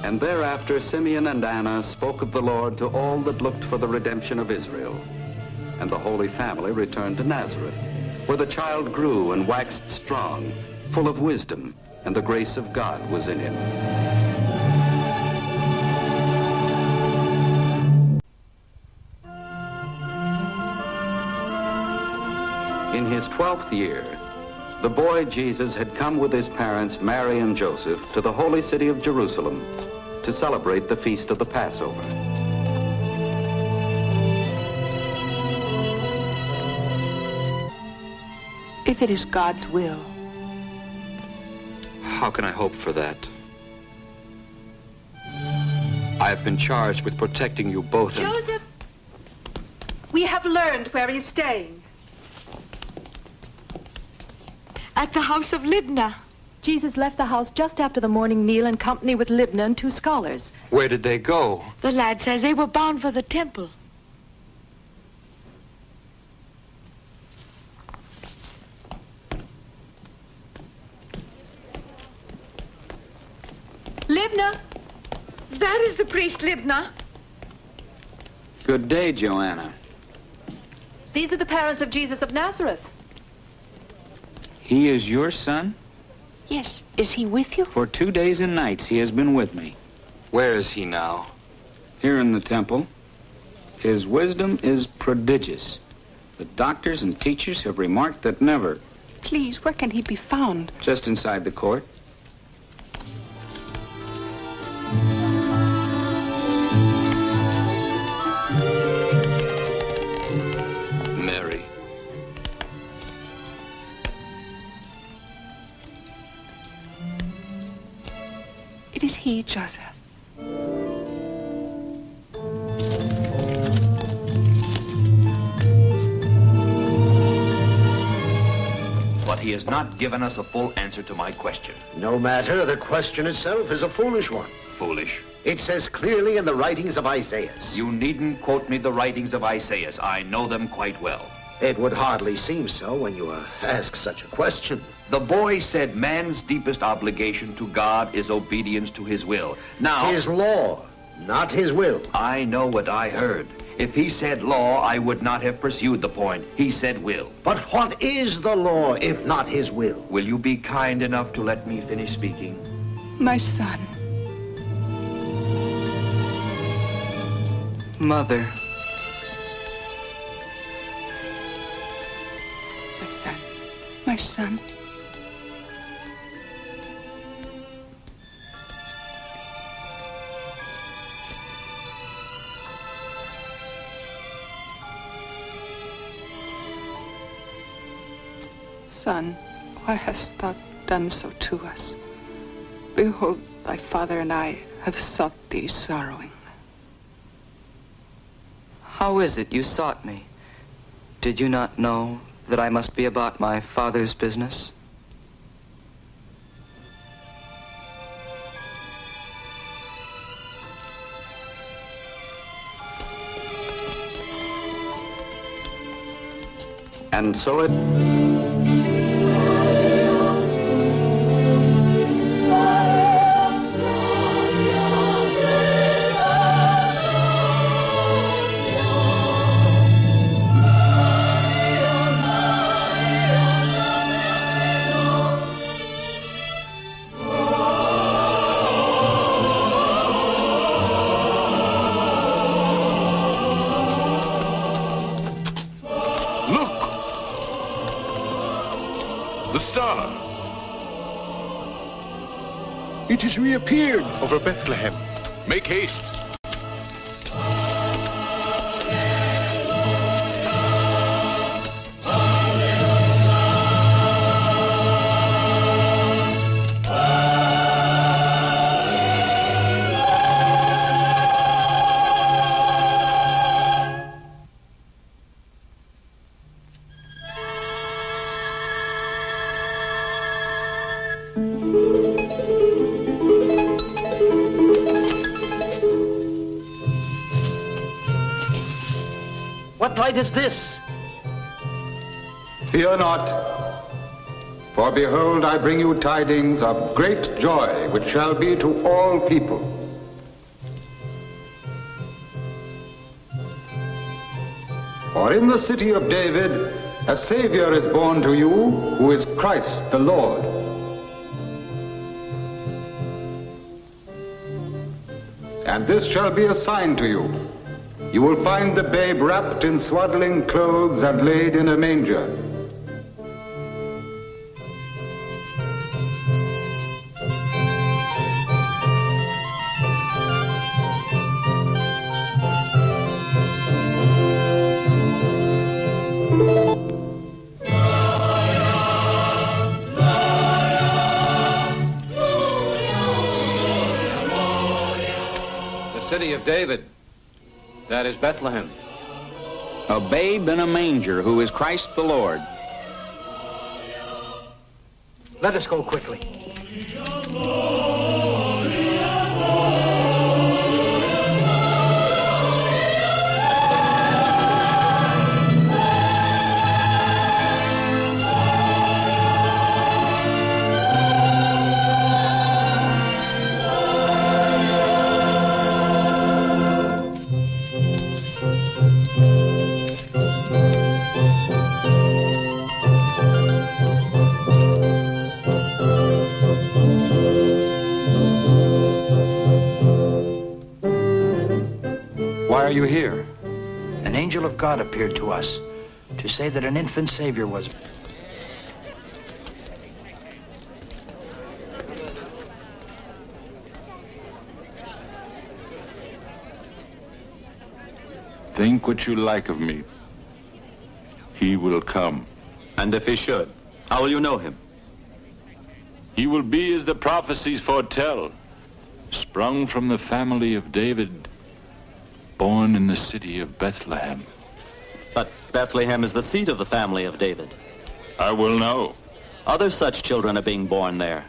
And thereafter Simeon and Anna spoke of the Lord to all that looked for the redemption of Israel. And the Holy Family returned to Nazareth, where the child grew and waxed strong, full of wisdom, and the grace of God was in him. In his 12th year, the boy Jesus had come with his parents, Mary and Joseph, to the holy city of Jerusalem to celebrate the feast of the Passover. If it is God's will. How can I hope for that? I have been charged with protecting you both. Joseph, we have learned where he's staying. At the house of Libna. Jesus left the house just after the morning meal in company with Libna and two scholars. Where did they go? The lad says they were bound for the temple. Libna! That is the priest, Libna. Good day, Joanna. These are the parents of Jesus of Nazareth. He is your son? Yes. Is he with you? For 2 days and nights he has been with me. Where is he now? Here in the temple. His wisdom is prodigious. The doctors and teachers have remarked that never... Please, where can he be found? Just inside the court. It is he, Joseph. But he has not given us a full answer to my question. No matter, the question itself is a foolish one. Foolish? It says clearly in the writings of Isaiah. You needn't quote me the writings of Isaiah. I know them quite well. It would hardly seem so when you ask such a question. The boy said man's deepest obligation to God is obedience to his will. Now... His law, not his will. I know what I heard. If he said law, I would not have pursued the point. He said will. But what is the law if not his will? Will you be kind enough to let me finish speaking? My son. Mother. My son. Son, why hast thou done so to us? Behold, thy father and I have sought thee sorrowing. How is it you sought me? Did you not know that I must be about my father's business? And so it... the star. It has reappeared over Bethlehem. Make haste. What is this? Fear not, for behold, I bring you tidings of great joy, which shall be to all people. For in the city of David, a Savior is born to you, who is Christ the Lord. And this shall be a sign to you. You will find the babe wrapped in swaddling clothes and laid in a manger. The city of David. That is Bethlehem. A babe in a manger who is Christ the Lord. Let us go quickly. Why are you here? An angel of God appeared to us to say that an infant Savior was. Think what you like of me. He will come. And if he should, how will you know him? He will be as the prophecies foretell, sprung from the family of David, born in the city of Bethlehem. But Bethlehem is the seat of the family of David. I will know. Other such children are being born there.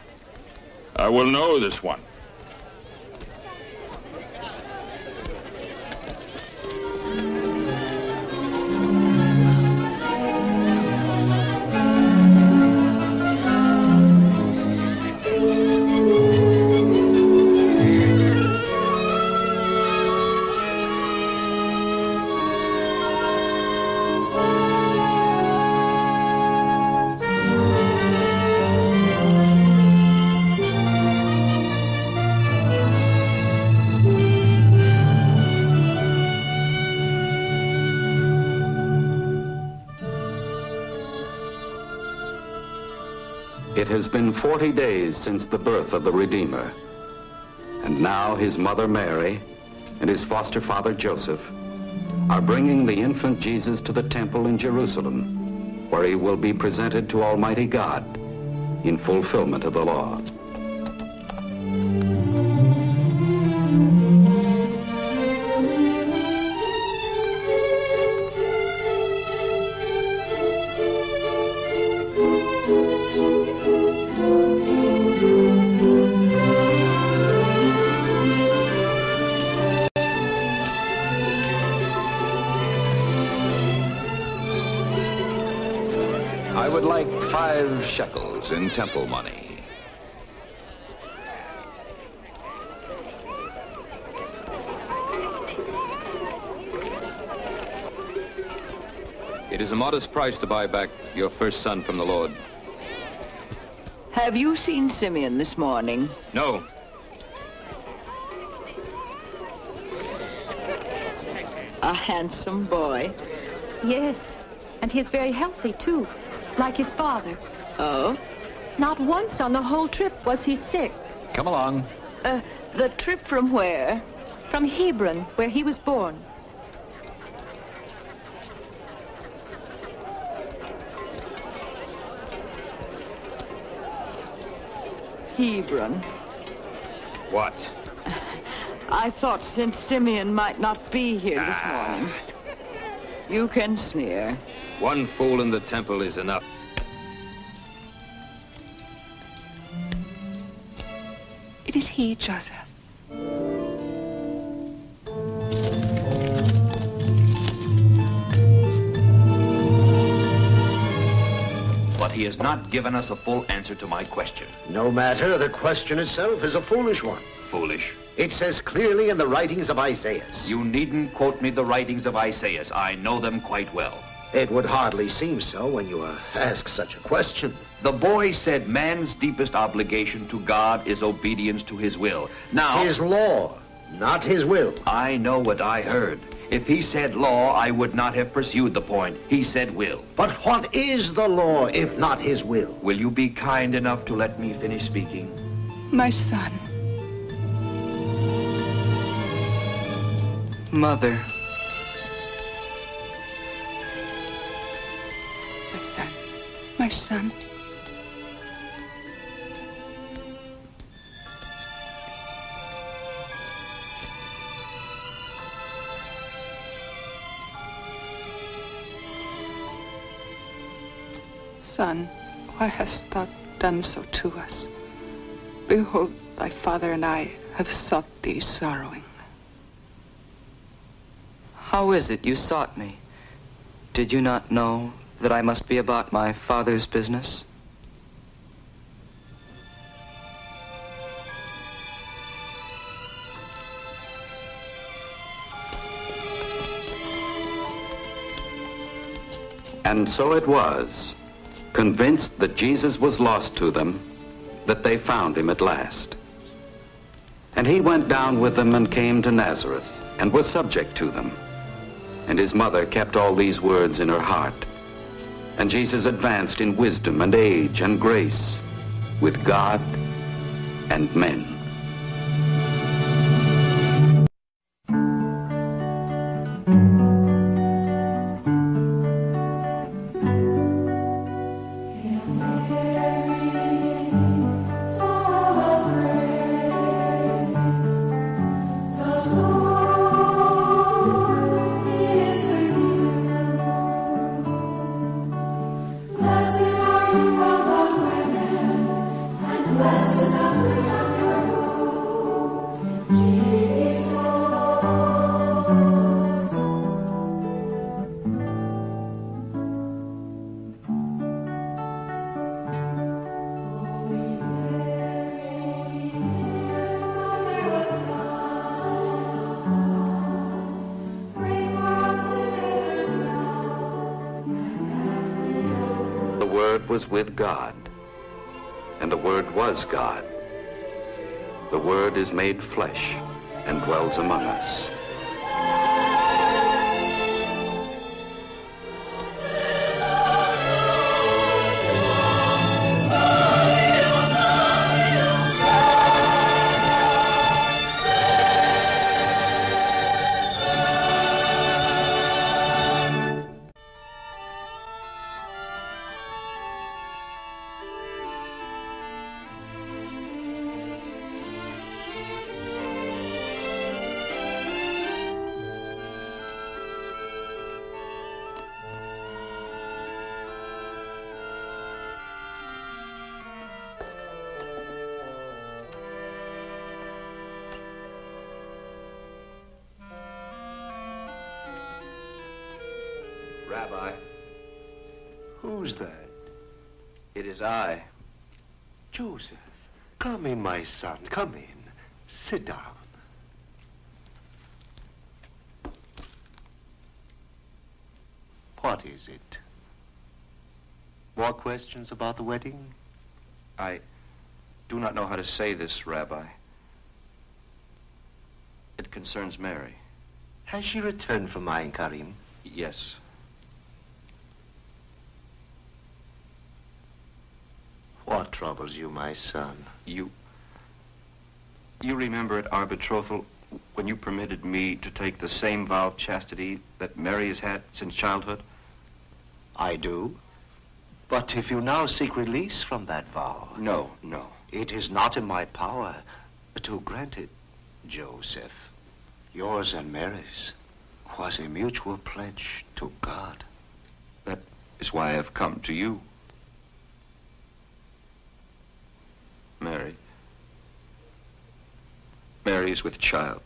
I will know this one. It has been 40 days since the birth of the Redeemer, and now his mother Mary and his foster father Joseph are bringing the infant Jesus to the temple in Jerusalem, where he will be presented to Almighty God in fulfillment of the law. Shekels in temple money. It is a modest price to buy back your first son from the Lord. Have you seen Simeon this morning? No. A handsome boy. Yes, and he's very healthy, too. like his father. Oh? Not once on the whole trip was he sick. Come along. The trip from where? From Hebron, where he was born. Hebron. What? I thought since Simeon might not be here this morning. You can sneer. One fool in the temple is enough. It is he, Joseph. But he has not given us a full answer to my question. No matter, the question itself is a foolish one. Foolish? It says clearly in the writings of Isaiah. You needn't quote me the writings of Isaiah. I know them quite well. It would hardly seem so when you ask such a question. The boy said man's deepest obligation to God is obedience to his will. Now... His law, not his will. I know what I heard. If he said law, I would not have pursued the point. He said will. But what is the law if not his will? Will you be kind enough to let me finish speaking? My son. Mother. My son. My son. Son, why hast thou done so to us? Behold, thy father and I have sought thee sorrowing. How is it you sought me? Did you not know that I must be about my father's business? And so it was. Convinced that Jesus was lost to them, that they found him at last. And he went down with them and came to Nazareth and was subject to them. And his mother kept all these words in her heart. And Jesus advanced in wisdom and age and grace with God and men. Was with God, and the Word was God. The Word is made flesh and dwells among us. Rabbi. Who's that? It is I. Joseph, come in, my son. Come in. Sit down. What is it? More questions about the wedding? I do not know how to say this, Rabbi. It concerns Mary. Has she returned from Ein Karim? Yes. What troubles you, my son? You remember at our betrothal when you permitted me to take the same vow of chastity that Mary has had since childhood? I do. But if you now seek release from that vow... No. It is not in my power to grant it, Joseph. Yours and Mary's was a mutual pledge to God. That is why I have come to you. Mary. Mary is with child.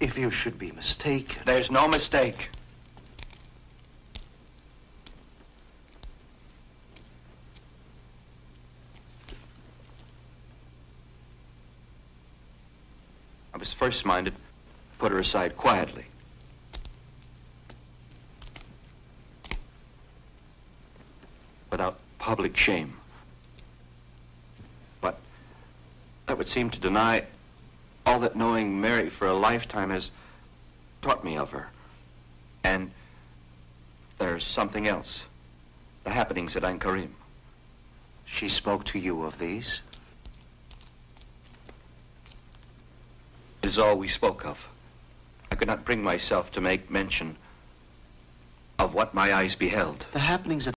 If you should be mistaken... There's no mistake. I was first minded to put her aside quietly. Without public shame. But that would seem to deny all that knowing Mary for a lifetime has taught me of her. And there's something else. The happenings at Ein Karim. She spoke to you of these? It is all we spoke of. I could not bring myself to make mention of what my eyes beheld. The happenings at